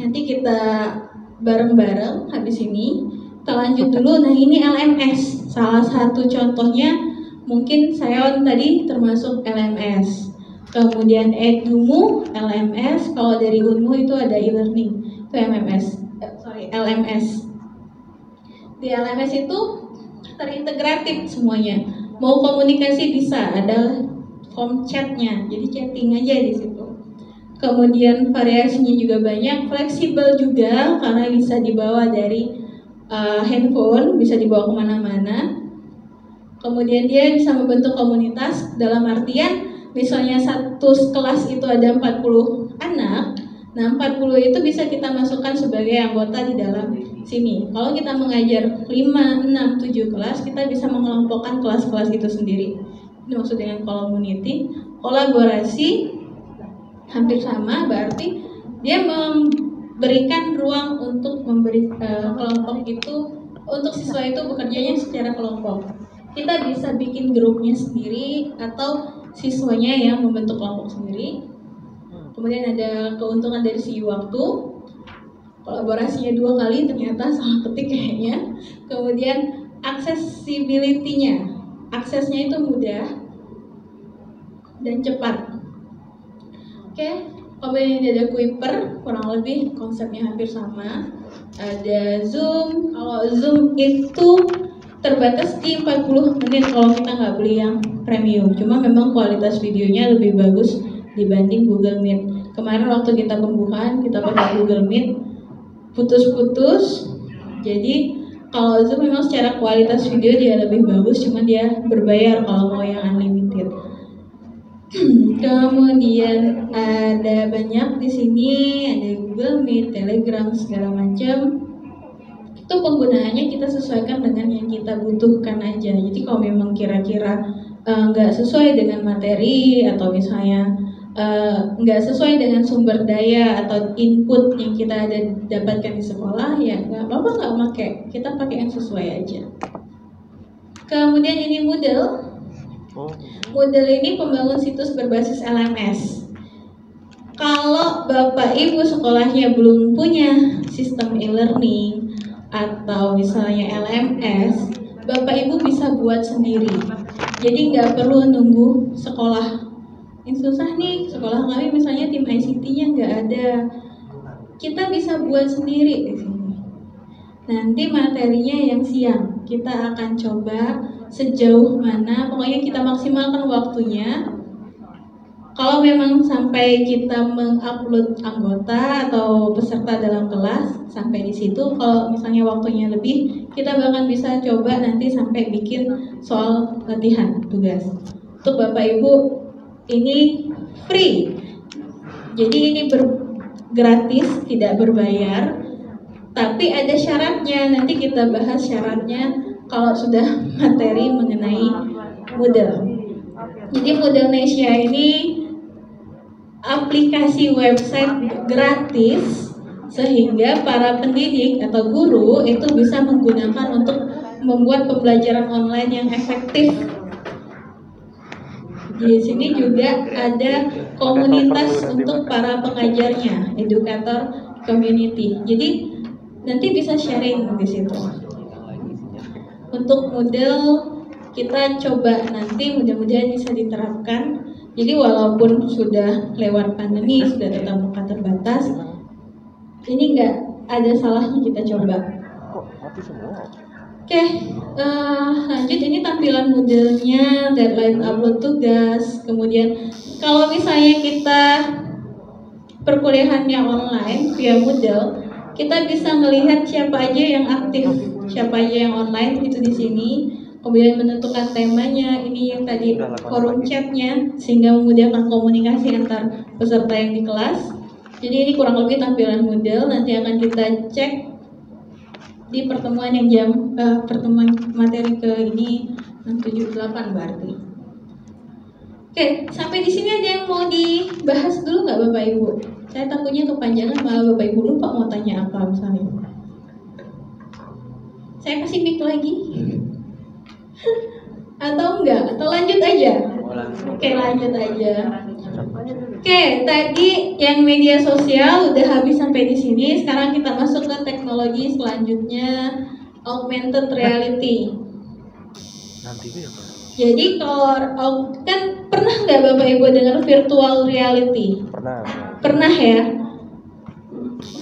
Nanti kita bareng-bareng habis ini kita lanjut dulu. Nah, ini L M S, salah satu contohnya mungkin Seion tadi termasuk L M S, kemudian Edumu L M S, kalau dari UNMUH itu ada e-learning itu M M S eh, sorry L M S. Di L M S itu terintegratif semuanya, mau komunikasi bisa, ada form chatnya, jadi chatting aja di situ. Kemudian variasinya juga banyak, fleksibel juga karena bisa dibawa dari uh, handphone, bisa dibawa kemana-mana. Kemudian dia bisa membentuk komunitas, dalam artian misalnya satu kelas itu ada empat puluh anak, nah empat puluh itu bisa kita masukkan sebagai anggota di dalam sini. Kalau kita mengajar lima, enam, tujuh kelas, kita bisa mengelompokkan kelas-kelas itu sendiri. Ini maksud dengan community, kolaborasi. Hampir sama, berarti dia memberikan ruang untuk memberi uh, kelompok itu, untuk siswa itu bekerjanya secara kelompok. Kita bisa bikin grupnya sendiri atau siswanya yang membentuk kelompok sendiri. Kemudian ada keuntungan dari segi waktu, kolaborasinya dua kali ternyata, salah ketik kayaknya. Kemudian accessibility-nya, aksesnya itu mudah dan cepat. Oke, okay. Kemudian ada Kuiper, kurang lebih konsepnya hampir sama. Ada Zoom, kalau Zoom itu terbatas di empat puluh menit kalau kita nggak beli yang premium. Cuma memang kualitas videonya lebih bagus dibanding Google Meet. Kemarin waktu kita pembukaan, kita pakai Google Meet, putus-putus, jadi Kalau Zoom memang secara kualitas video dia lebih bagus, cuman dia berbayar kalau mau yang unlimited. Kemudian ada banyak di sini, ada Google Meet, Telegram, segala macam. Itu penggunaannya kita sesuaikan dengan yang kita butuhkan aja. Jadi kalau memang kira-kira nggak uh, sesuai dengan materi atau misalnya nggak uh, sesuai dengan sumber daya atau input yang kita ada dapatkan di sekolah, ya nggak apa-apa nggak pakai, kita pakai yang sesuai aja. Kemudian ini Moodle. Oh. Moodle ini pembangun situs berbasis L M S. Kalau Bapak Ibu sekolahnya belum punya sistem e-learning atau misalnya L M S, Bapak Ibu bisa buat sendiri. Jadi nggak perlu nunggu sekolah. Ini susah nih, sekolah kami misalnya tim I C T-nya nggak ada. Kita bisa buat sendiri di sini. Nanti materinya yang siang kita akan coba sejauh mana, pokoknya kita maksimalkan waktunya. Kalau memang sampai kita mengupload anggota atau peserta dalam kelas sampai di situ, kalau misalnya waktunya lebih, kita bahkan bisa coba nanti sampai bikin soal latihan tugas. Untuk Bapak Ibu ini free, jadi ini ber- gratis, tidak berbayar, tapi ada syaratnya, nanti kita bahas syaratnya kalau sudah materi mengenai Moodle. Jadi Moodle Nesia ini aplikasi website gratis sehingga para pendidik atau guru itu bisa menggunakan untuk membuat pembelajaran online yang efektif. Di sini juga ada komunitas untuk para pengajarnya, edukator community. Jadi nanti bisa sharing di situ. Untuk Moodle kita coba nanti mudah-mudahan bisa diterapkan. Jadi walaupun sudah lewat pandemi, sudah tetap muka terbatas, ini nggak ada salahnya kita coba. Oke, okay, uh, lanjut ini tampilan Moodle-nya, deadline upload tugas. Kemudian kalau misalnya kita perkuliahannya online via Moodle, kita bisa melihat siapa aja yang aktif, siapa aja yang online itu di sini, kemudian menentukan temanya, ini yang tadi forum chatnya, sehingga memudahkan komunikasi antar peserta yang di kelas. Jadi ini kurang lebih tampilan Moodle, nanti akan kita cek di pertemuan yang jam eh, pertemuan materi ke ini enam tujuh delapan berarti. Oke, sampai di sini ada yang mau dibahas dulu nggak Bapak Ibu? Saya takutnya kepanjangan malah Bapak Ibu lupa mau tanya apa misalnya. Saya kasih mic lagi atau enggak, atau lanjut aja? Oke, lanjut aja. Oke, tadi yang media sosial udah habis sampai di sini. Sekarang kita masuk ke teknologi selanjutnya, augmented reality. Jadi kalau kan pernah nggak Bapak Ibu dengar virtual reality? Pernah. Pernah ya.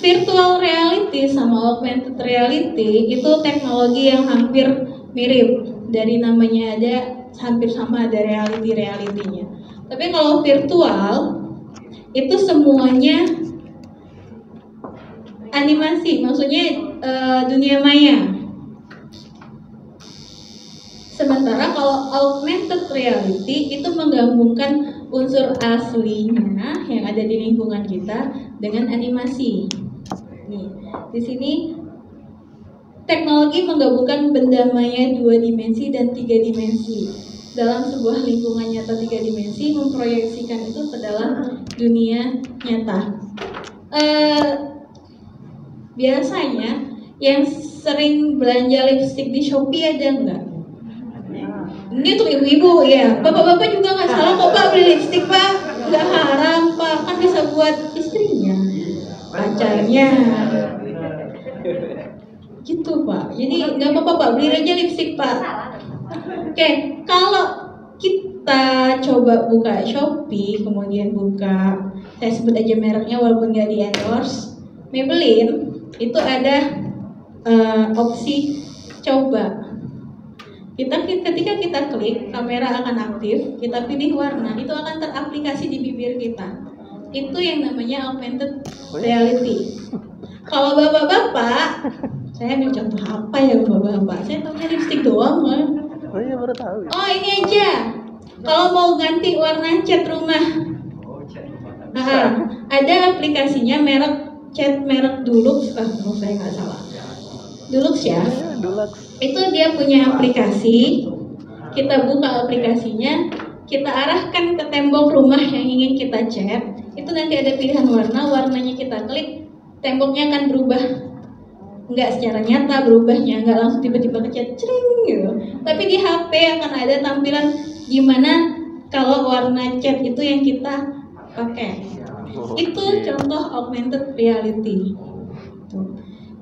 Virtual reality sama augmented reality itu teknologi yang hampir mirip, dari namanya aja hampir sama ada reality-realitinya. Tapi kalau virtual itu semuanya animasi, maksudnya e, dunia maya. Sementara kalau augmented reality itu menggabungkan unsur aslinya yang ada di lingkungan kita dengan animasi. Nih, di sini teknologi menggabungkan benda maya dua dimensi dan tiga dimensi dalam sebuah lingkungan nyata tiga dimensi, memproyeksikan itu ke dalam dunia nyata. Eh, biasanya yang sering belanja lipstick di Shopee ada nggak? Ini untuk ibu-ibu ya, bapak-bapak juga nggak salah kok Pak beli lipstik Pak, nggak haram Pak, kan bisa buat istrinya, pacarnya, gitu Pak. Jadi nggak apa-apa Pak, beli aja lipstik Pak. Oke, okay, kalau kita coba buka Shopee, kemudian buka, saya sebut aja mereknya walaupun nggak di endorse, Maybelline, itu ada uh, opsi coba. Kita ketika kita klik, kamera akan aktif, kita pilih warna, itu akan teraplikasi di bibir kita. Itu yang namanya augmented reality. Kalau bapak-bapak Saya ini contoh apa ya bapak-bapak? Saya tahunya lipstick doang mah. Oh iya baru tahu. Ya? Oh ini aja. Kalau mau ganti warna cat rumah. Oh cat rumah. Nah, ada aplikasinya merek cat merek Dulux. Ah, kalau saya nggak salah. Dulux ya. Dulux. Itu dia punya aplikasi. Kita buka aplikasinya. Kita arahkan ke tembok rumah yang ingin kita cat. Itu nanti ada pilihan warna, warnanya kita klik, temboknya akan berubah. Enggak secara nyata berubahnya, enggak langsung tiba-tiba kecat cering gitu. Tapi di H P akan ada tampilan gimana kalau warna cat itu yang kita pakai. Itu contoh augmented reality.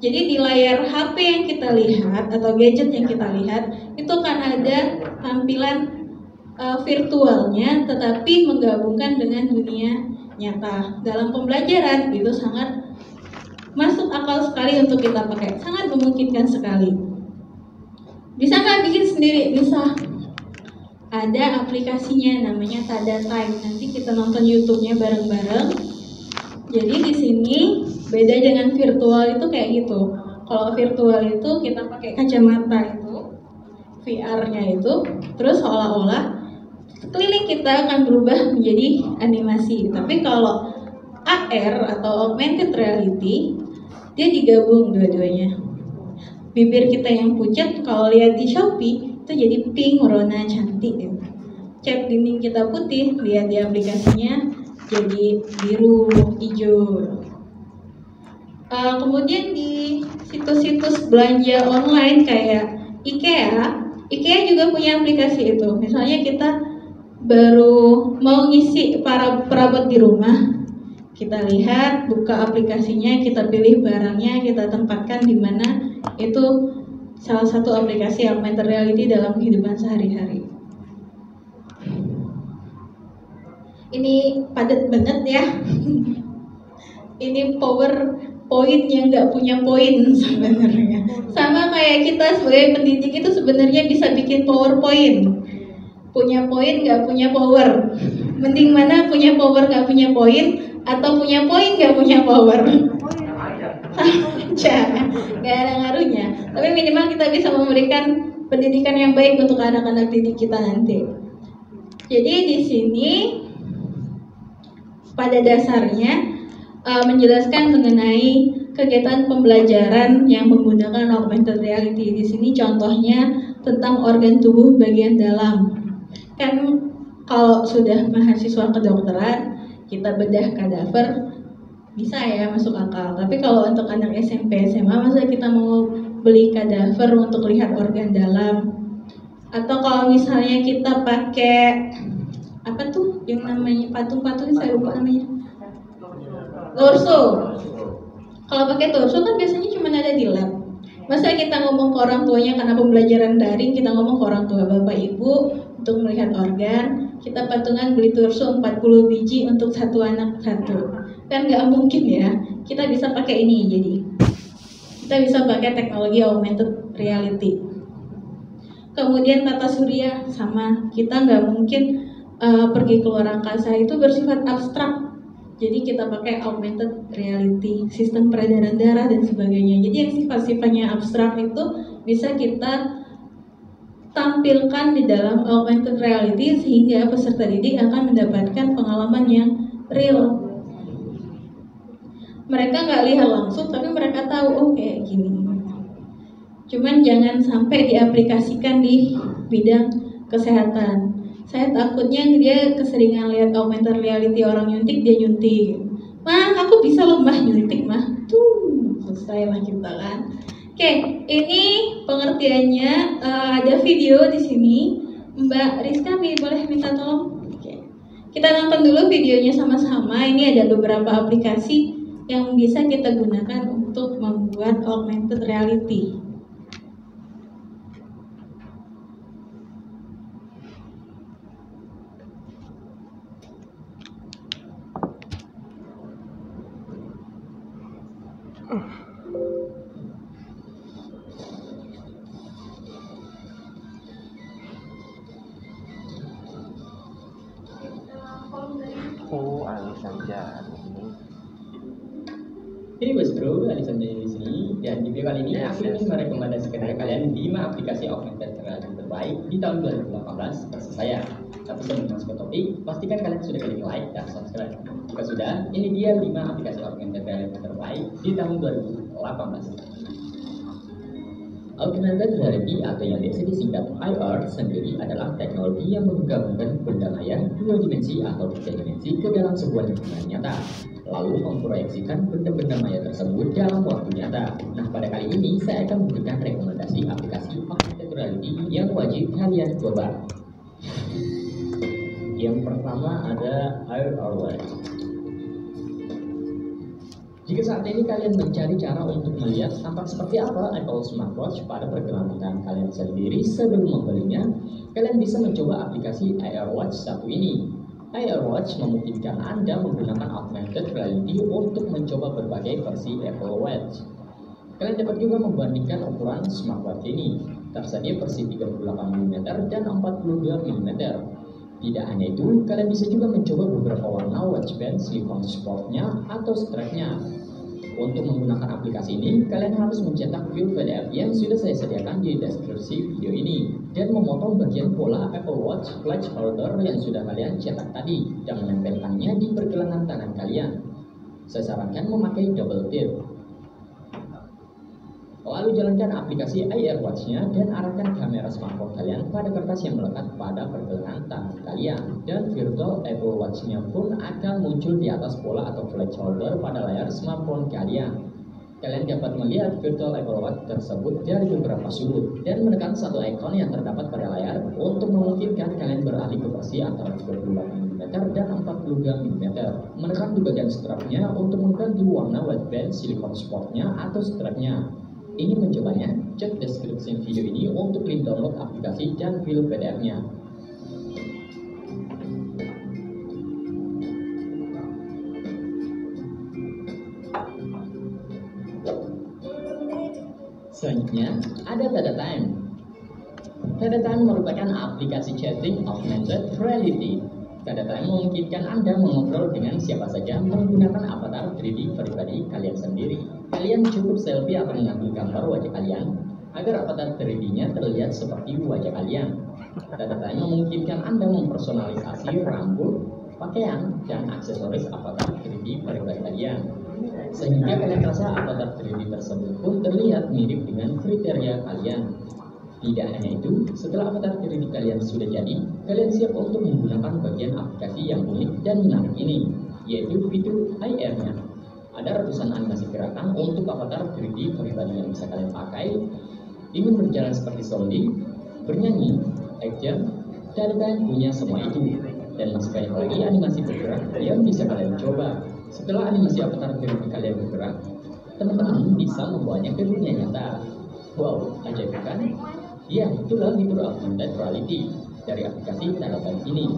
Jadi di layar H P yang kita lihat atau gadget yang kita lihat, itu akan ada tampilan Uh, virtualnya tetapi menggabungkan dengan dunia nyata. Dalam pembelajaran itu sangat masuk akal sekali untuk kita pakai, sangat memungkinkan sekali. Bisa nggak bikin sendiri? Bisa. Ada aplikasinya namanya Tada Time, nanti kita nonton YouTube-nya bareng-bareng. Jadi di sini beda dengan virtual itu kayak gitu. Kalau virtual itu kita pakai kacamata itu, V R-nya itu, terus seolah-olah keliling kita akan berubah menjadi animasi. Tapi kalau A R atau augmented reality, dia digabung dua-duanya. Bibir kita yang pucat kalau lihat di Shopee itu jadi pink merona cantik. Cat dinding kita putih, lihat di aplikasinya jadi biru hijau. Uh, kemudian di situs-situs belanja online kayak IKEA, IKEA juga punya aplikasi itu. Misalnya kita baru mau ngisi para perabot di rumah, kita lihat, buka aplikasinya, kita pilih barangnya, kita tempatkan di mana. Itu salah satu aplikasi augmented reality dalam kehidupan sehari-hari. Ini padat banget ya. Ini PowerPoint yang nggak punya poin sebenarnya. Sama kayak kita sebagai pendidik itu sebenarnya bisa bikin PowerPoint. Punya poin nggak punya power, mending mana punya power nggak punya poin atau punya poin nggak punya power. Aja nggak ada ngaruhnya, tapi minimal kita bisa memberikan pendidikan yang baik untuk anak-anak didik kita nanti. Jadi di sini pada dasarnya uh, menjelaskan mengenai kegiatan pembelajaran yang menggunakan augmented reality. Di sini contohnya tentang organ tubuh bagian dalam. Kan kalau sudah mahasiswa kedokteran, kita bedah kadaver, bisa ya masuk akal. Tapi kalau untuk anak S M P S M A, masa kita mau beli kadaver untuk lihat organ dalam? Atau kalau misalnya kita pakai apa tuh yang namanya patung-patung, saya lupa namanya, torso. Kalau pakai torso kan biasanya cuma ada di lab. Masa kita ngomong ke orang tuanya, karena pembelajaran daring kita ngomong ke orang tua, bapak ibu untuk melihat organ, kita patungan beli torso empat puluh biji untuk satu anak satu. Kan nggak mungkin ya. Kita bisa pakai ini, jadi kita bisa pakai teknologi augmented reality. Kemudian tata surya sama, kita nggak mungkin uh, pergi ke luar angkasa, itu bersifat abstrak. Jadi kita pakai augmented reality, sistem peredaran darah dan sebagainya. Jadi yang sifat-sifatnya abstrak itu bisa kita tampilkan di dalam augmented reality sehingga peserta didik akan mendapatkan pengalaman yang real. Mereka nggak lihat langsung, tapi mereka tahu, oh kayak gini. Cuman jangan sampai diaplikasikan di bidang kesehatan. Saya takutnya dia keseringan lihat augmented reality orang nyuntik, dia nyuntik. Mah, aku bisa loh mah nyuntik mah. Tuh, selesai lah kita kan. Oke, ini pengertiannya. Uh, ada video di sini. Mbak Rizka, boleh minta tolong? Oke. Kita nonton dulu videonya sama-sama. Ini ada beberapa aplikasi yang bisa kita gunakan untuk membuat augmented reality. Oh, alisan jari ini. Ini mas bro, alisan jari di sini. Ya, di video kali ini aku ingin merekomendasikan kalian lima aplikasi offline terkeren terbaik di tahun dua ribu delapan belas versi saya. Tapi sebelum masuk ke topik, pastikan kalian sudah klik like dan subscribe. Jika sudah, ini dia lima aplikasi offline terkeren terbaik di tahun dua ribu delapan belas. Augmented Reality atau yang biasa disingkat A R sendiri adalah teknologi yang menggabungkan benda maya dua dimensi atau tiga dimensi ke dalam sebuah lingkungan nyata, lalu memproyeksikan benda-benda maya tersebut dalam waktu nyata. Nah, pada kali ini saya akan memberikan rekomendasi aplikasi Augmented Reality yang wajib kalian coba. Yang pertama ada AirOrway. Jika saat ini kalian mencari cara untuk melihat tampak seperti apa Apple smartwatch pada pergelangan tangan kalian sendiri sebelum membelinya, kalian bisa mencoba aplikasi AirWatch satu ini. AirWatch memungkinkan Anda menggunakan augmented reality untuk mencoba berbagai versi Apple Watch. Kalian dapat juga membandingkan ukuran smartwatch ini. Tersedia versi tiga puluh delapan milimeter dan empat puluh dua milimeter. Tidak hanya itu, kalian bisa juga mencoba beberapa warna watchband, silikon sportnya atau strapnya. Untuk menggunakan aplikasi ini, kalian harus mencetak file P D F yang sudah saya sediakan di deskripsi video ini dan memotong bagian pola Apple Watch Clutch Holder yang sudah kalian cetak tadi dan menempelkannya di pergelangan tangan kalian. Saya sarankan memakai double tip. Lalu jalankan aplikasi AirWatch-nya dan arahkan kamera smartphone kalian pada kertas yang melekat pada pergelangan tangan kalian. Dan virtual Apple Watch-nya pun akan muncul di atas pola atau flash holder pada layar smartphone kalian. Kalian dapat melihat virtual Apple Watch tersebut dari beberapa sudut dan menekan satu ikon yang terdapat pada layar untuk memungkinkan kalian beralih ke versi antara tiga puluh delapan milimeter dan empat puluh dua milimeter. Menekan di bagian strapnya untuk mengganti warna watchband, silikon sportnya atau strapnya. Ini mencobanya, cek deskripsi video ini untuk link download aplikasi dan file P D F-nya. Selanjutnya, ada Tada Time. Tada Time merupakan aplikasi chatting augmented reality. Tada Time memungkinkan Anda mengobrol dengan siapa saja menggunakan avatar tiga D pribadi kalian sendiri. Kalian cukup selfie atau mengambil gambar wajah kalian agar avatar tiga D-nya terlihat seperti wajah kalian. Tada Time memungkinkan Anda mempersonalisasi rambut, pakaian, dan aksesoris avatar tiga D pribadi kalian. Sehingga kalian rasa avatar tiga D tersebut pun terlihat mirip dengan kriteria kalian. Tidak hanya itu, setelah avatar tiga D kalian sudah jadi, kalian siap untuk menggunakan bagian aplikasi yang unik dan menarik ini, yaitu fitur A R-nya. Ada ratusan animasi gerakan untuk avatar tiga D pribadi yang bisa kalian pakai. Ingin berjalan seperti zombie, bernyanyi, action, dan kalian punya semua itu. Dan masih banyak lagi animasi bergerak yang bisa kalian coba. Setelah animasi avatar tiga D kalian bergerak, teman-teman bisa membawanya ke dunia nyata. Wow, ajaib kan? Ya, itulah fitur augmented reality dari aplikasi Tada Time ini.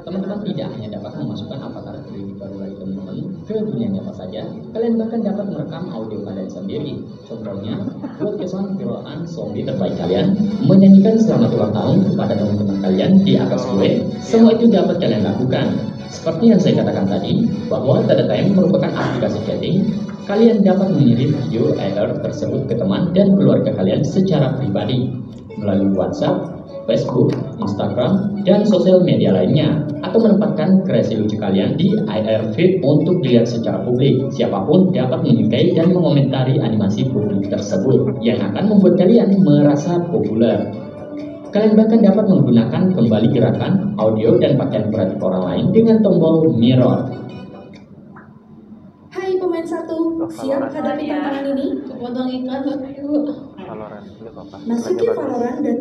Teman-teman tidak hanya dapat memasukkan avatar tiga D baru dari teman-teman ke dunia nyata saja, kalian bahkan dapat merekam audio kalian sendiri. Contohnya, buat kesan piroan zombie terbaik kalian, menyanyikan selamat ulang tahun kepada teman-teman kalian di atas kue, semua itu dapat kalian lakukan. Seperti yang saya katakan tadi, bahwa Tada Time merupakan aplikasi chatting, kalian dapat mengirim video A R tersebut ke teman dan keluarga kalian secara pribadi melalui WhatsApp, Facebook, Instagram, dan sosial media lainnya, atau menempatkan kreasi lucu kalian di A R feed untuk dilihat secara publik. Siapapun dapat menyukai dan mengomentari animasi publik tersebut yang akan membuat kalian merasa populer. Kalian bahkan dapat menggunakan kembali gerakan, audio, dan pakaian kreatif orang lain dengan tombol mirror. Hai pemain satu, siap hadapi tantangan ini? Potong ikan, masuki Valorant dan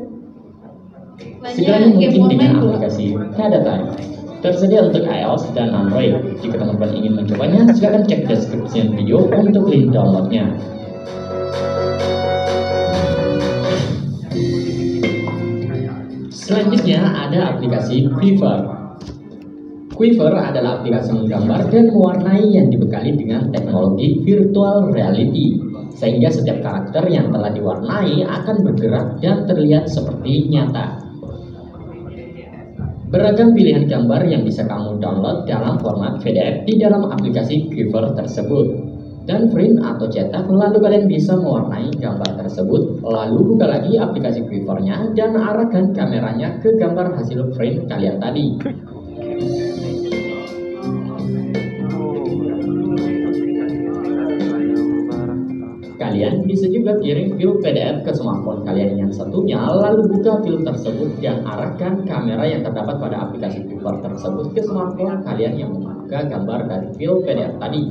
segera mungkin dengan aplikasi Tada Time. Tersedia untuk iOS dan Android. Jika teman-teman ingin mencobanya, silakan cek deskripsi video untuk link downloadnya. Selanjutnya ada aplikasi Quizizz. Quizizz adalah aplikasi menggambar dan mewarnai yang dibekali dengan teknologi virtual reality, sehingga setiap karakter yang telah diwarnai akan bergerak dan terlihat seperti nyata. Beragam pilihan gambar yang bisa kamu download dalam format P D F di dalam aplikasi Quizizz tersebut. dan print atau cetak, lalu kalian bisa mewarnai gambar tersebut, lalu buka lagi aplikasi Quivernya dan arahkan kameranya ke gambar hasil print kalian tadi. Kalian bisa juga kirim file P D F ke smartphone kalian yang satunya, lalu buka file tersebut dan arahkan kamera yang terdapat pada aplikasi Quiver tersebut ke smartphone kalian yang membuka gambar dari file P D F tadi.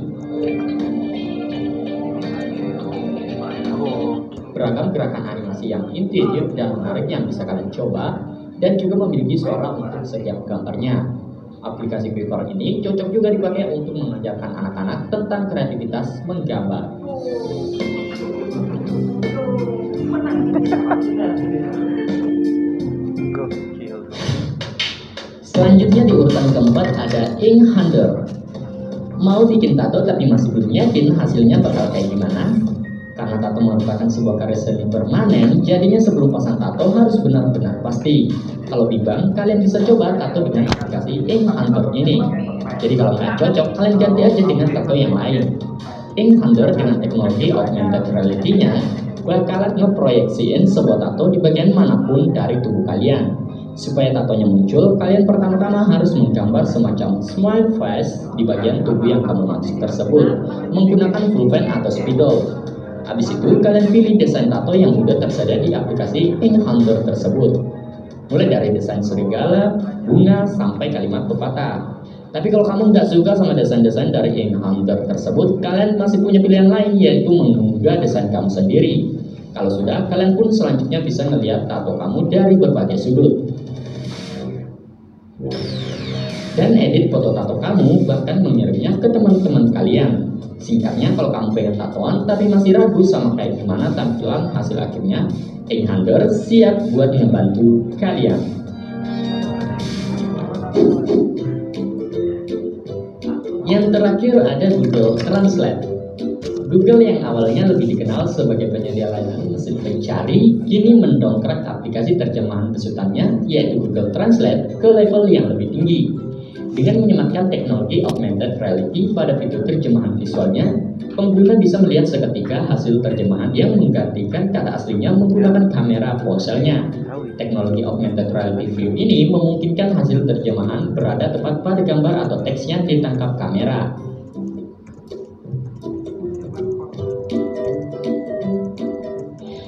Beragam gerakan animasi yang intuitif dan menarik yang bisa kalian coba, dan juga memiliki suara untuk setiap gambarnya. Aplikasi Quiver ini cocok juga dipakai untuk mengajarkan anak-anak tentang kreativitas menggambar. Selanjutnya di urutan keempat ada Ink Hunter. Mau bikin tato tapi masih belum yakin hasilnya bakal kayak gimana? Karena tato merupakan sebuah karya seni permanen, jadinya sebelum pasang tato harus benar-benar pasti. Kalau bimbang, kalian bisa coba tato dengan aplikasi Ink Hunter ini. Jadi kalau nggak cocok, kalian ganti aja dengan tato yang lain. Ink Hunter dengan teknologi augmented reality-nya bakalan ngeproyeksiin sebuah tato di bagian manapun dari tubuh kalian. Supaya tatonya muncul, kalian pertama-tama harus menggambar semacam smile face di bagian tubuh yang kamu maksud tersebut menggunakan full pen atau spidol. Habis itu, kalian pilih desain tato yang udah tersedia di aplikasi Ink Hunter tersebut. Mulai dari desain serigala, bunga, sampai kalimat pepatah. Tapi kalau kamu nggak suka sama desain-desain dari Ink Hunter tersebut, kalian masih punya pilihan lain, yaitu mengunggah desain kamu sendiri. Kalau sudah, kalian pun selanjutnya bisa melihat tato kamu dari berbagai sudut. Dan edit foto tato kamu, bahkan mengirimnya ke teman-teman kalian. Singkatnya, kalau kamu pengen tatoan tapi masih ragu sama kayak gimana tampilan hasil akhirnya, Ink Hunter siap buat membantu kalian. Yang terakhir ada Google Translate. Google yang awalnya lebih dikenal sebagai penyedia layanan mesin pencari, kini mendongkrak aplikasi terjemahan besutannya, yaitu Google Translate, ke level yang lebih tinggi. Dengan menyematkan teknologi augmented reality pada fitur terjemahan visualnya, pengguna bisa melihat seketika hasil terjemahan yang menggantikan kata aslinya menggunakan kamera ponselnya. Teknologi augmented reality view ini memungkinkan hasil terjemahan berada tepat pada gambar atau teks yang ditangkap kamera.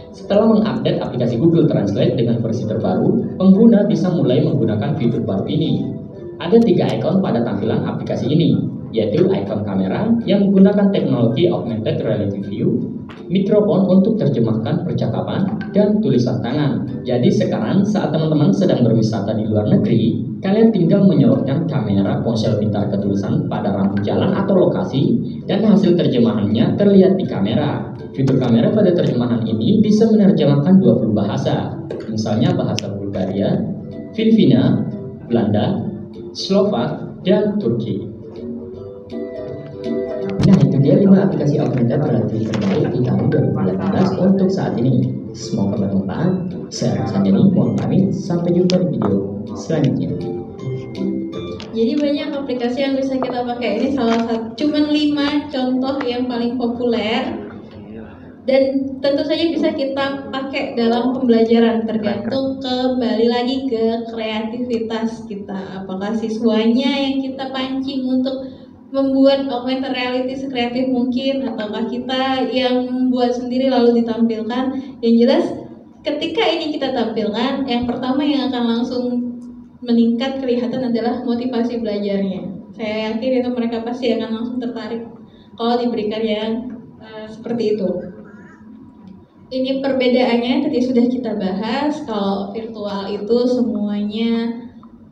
Setelah mengupdate aplikasi Google Translate dengan versi terbaru, pengguna bisa mulai menggunakan fitur baru ini. Ada tiga ikon pada tampilan aplikasi ini, yaitu ikon kamera yang menggunakan teknologi augmented reality view, mikrofon untuk terjemahkan percakapan, dan tulisan tangan. Jadi sekarang saat teman-teman sedang berwisata di luar negeri, kalian tinggal menyorotkan kamera ponsel pintar ke tulisan pada rambu jalan atau lokasi, dan hasil terjemahannya terlihat di kamera. Fitur kamera pada terjemahan ini bisa menerjemahkan dua puluh bahasa, misalnya bahasa Bulgaria, Filipina, Belanda, Slovak, dan Turki. Nah, itu dia lima aplikasi augmented reality terbaik di tahun dua ribu delapan belas untuk saat ini. Semoga bermanfaat. Saya rasa jadi mohon pamit. Sampai jumpa di video selanjutnya. Jadi banyak aplikasi yang bisa kita pakai. Ini salah satu, cuman lima contoh yang paling populer. Dan tentu saja bisa kita pakai dalam pembelajaran, tergantung kembali lagi ke kreativitas kita. Apakah siswanya yang kita pancing untuk membuat augmented reality sekreatif mungkin, ataukah kita yang membuat sendiri lalu ditampilkan. Yang jelas ketika ini kita tampilkan, yang pertama yang akan langsung meningkat kelihatan adalah motivasi belajarnya. Saya yakin itu mereka pasti akan langsung tertarik kalau diberikan yang uh, seperti itu. Ini perbedaannya tadi sudah kita bahas. Kalau virtual itu semuanya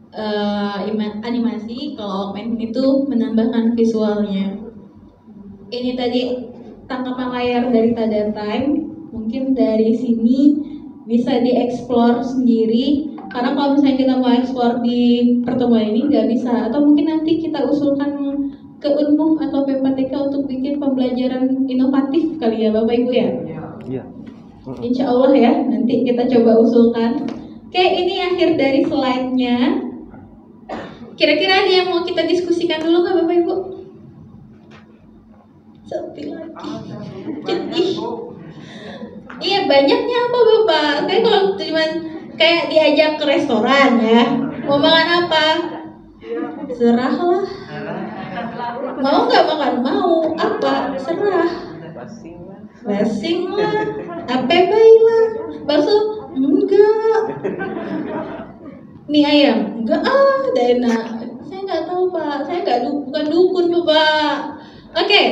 uh, animasi, kalau main itu menambahkan visualnya. Ini tadi tangkapan layar dari Tada Time. Mungkin dari sini bisa dieksplor sendiri, karena kalau misalnya kita mau eksplor di pertemuan ini nggak bisa. Atau mungkin nanti kita usulkan ke UNMUH atau P P T K untuk bikin pembelajaran inovatif kali ya Bapak Ibu ya? Iya. Insya Allah ya, nanti kita coba usulkan. Oke, ini akhir dari slide-nya. Kira-kira ada yang mau kita diskusikan dulu nggak Bapak Ibu? Selfie lagi. Jadi iya banyaknya apa Bapak? Saya kalau cuman kayak diajak ke restoran ya, mau makan apa? Serah lah. Mau nggak makan? Mau. Apa? Serah. Basing lah. Apa baiklah. Bakso? Enggak. Mie ayam? Enggak ah, udah enak. Saya nggak tahu Pak. Saya nggak du- bukan dukun Bapak. Oke, okay.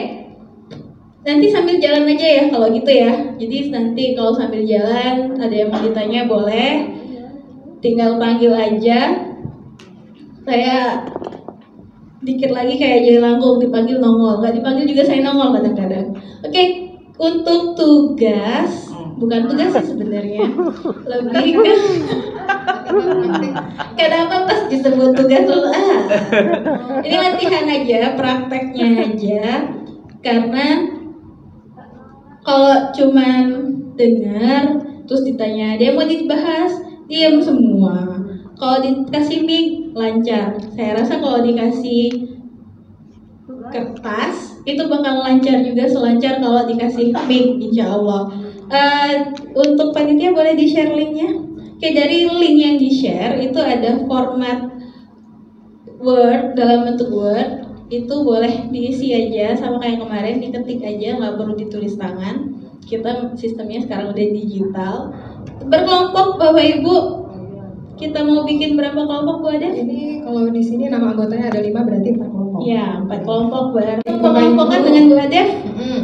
Nanti sambil jalan aja ya kalau gitu ya. Jadi nanti kalau sambil jalan ada yang mau ditanya boleh, tinggal panggil aja. Saya dikit lagi kayak jadi langkung, dipanggil nongol, nggak dipanggil juga saya nongol kadang-kadang. Oke, okay. Untuk tugas, bukan tugas sih sebenarnya, lebih ke kenapa pas disebut tugas lu ah. Ini latihan aja, prakteknya aja. Karena kalau cuman dengar terus ditanya dia mau dibahas, diam semua. Kalau dikasih mic lancar. Saya rasa kalau dikasih kertas itu bakal lancar juga, selancar kalau dikasih mic, insya Allah. Uh, untuk panitia boleh di-share linknya. Oke, dari link yang di-share itu ada format Word, dalam bentuk Word itu boleh diisi aja sama kayak kemarin, diketik aja, nggak perlu ditulis tangan. Kita sistemnya sekarang udah digital. Berkelompok Bapak Ibu, kita mau bikin berapa kelompok Bu Ade? Ini kalau di sini nama anggotanya ada lima, berarti empat kelompok. Ya, empat kelompok berarti. Kelompokan dengan Bu Ade? Mm-hmm.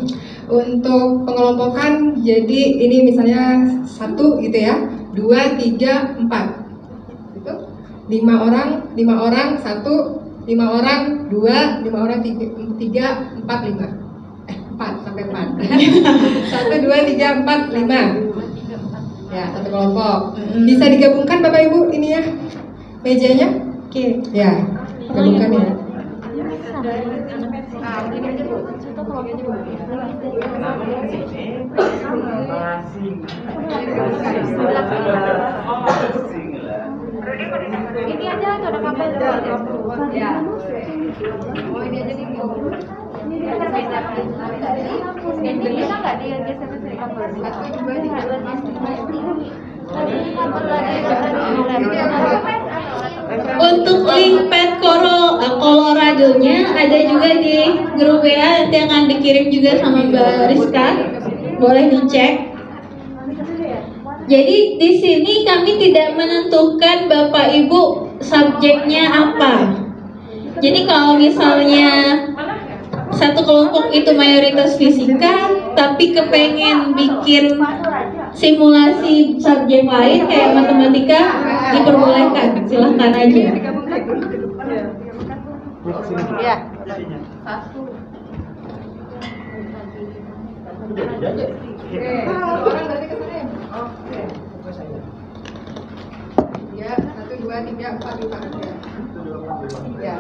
Untuk pengelompokan, jadi ini misalnya satu gitu ya, dua, tiga, empat, gitu. Lima orang, lima orang, satu, lima orang, dua, lima orang, tiga, tiga empat, lima, eh empat sampai empat, satu, dua, tiga, empat, lima, ya satu kelompok. Bisa digabungkan Bapak Ibu ini ya, mejanya, oke, ya gabungkan ya. Ini aja atau ada kabel? Ya. Oh ini aja nih. Ini bisa nggak dia dia satu seri kabel? Atau juga di kabel mas? Untuk link pad koro koloradonya ada juga di grup ya, nanti akan dikirim juga sama Mbak Rizka, boleh dicek. Jadi di sini kami tidak menentukan Bapak Ibu subjeknya apa. Jadi kalau misalnya satu kelompok itu mayoritas fisika, tapi kepengen bikin simulasi subjek lain kayak matematika diperbolehkan, silahkan aja. Ya. Oke. Ya, satu dua tiga empat lima ya. Ya.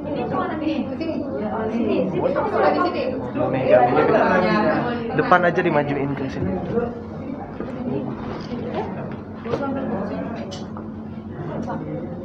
Ini cuma nanti di sini. Sini, sini. Kalau di sini. Depan aja dimajuin ke sini. Ini.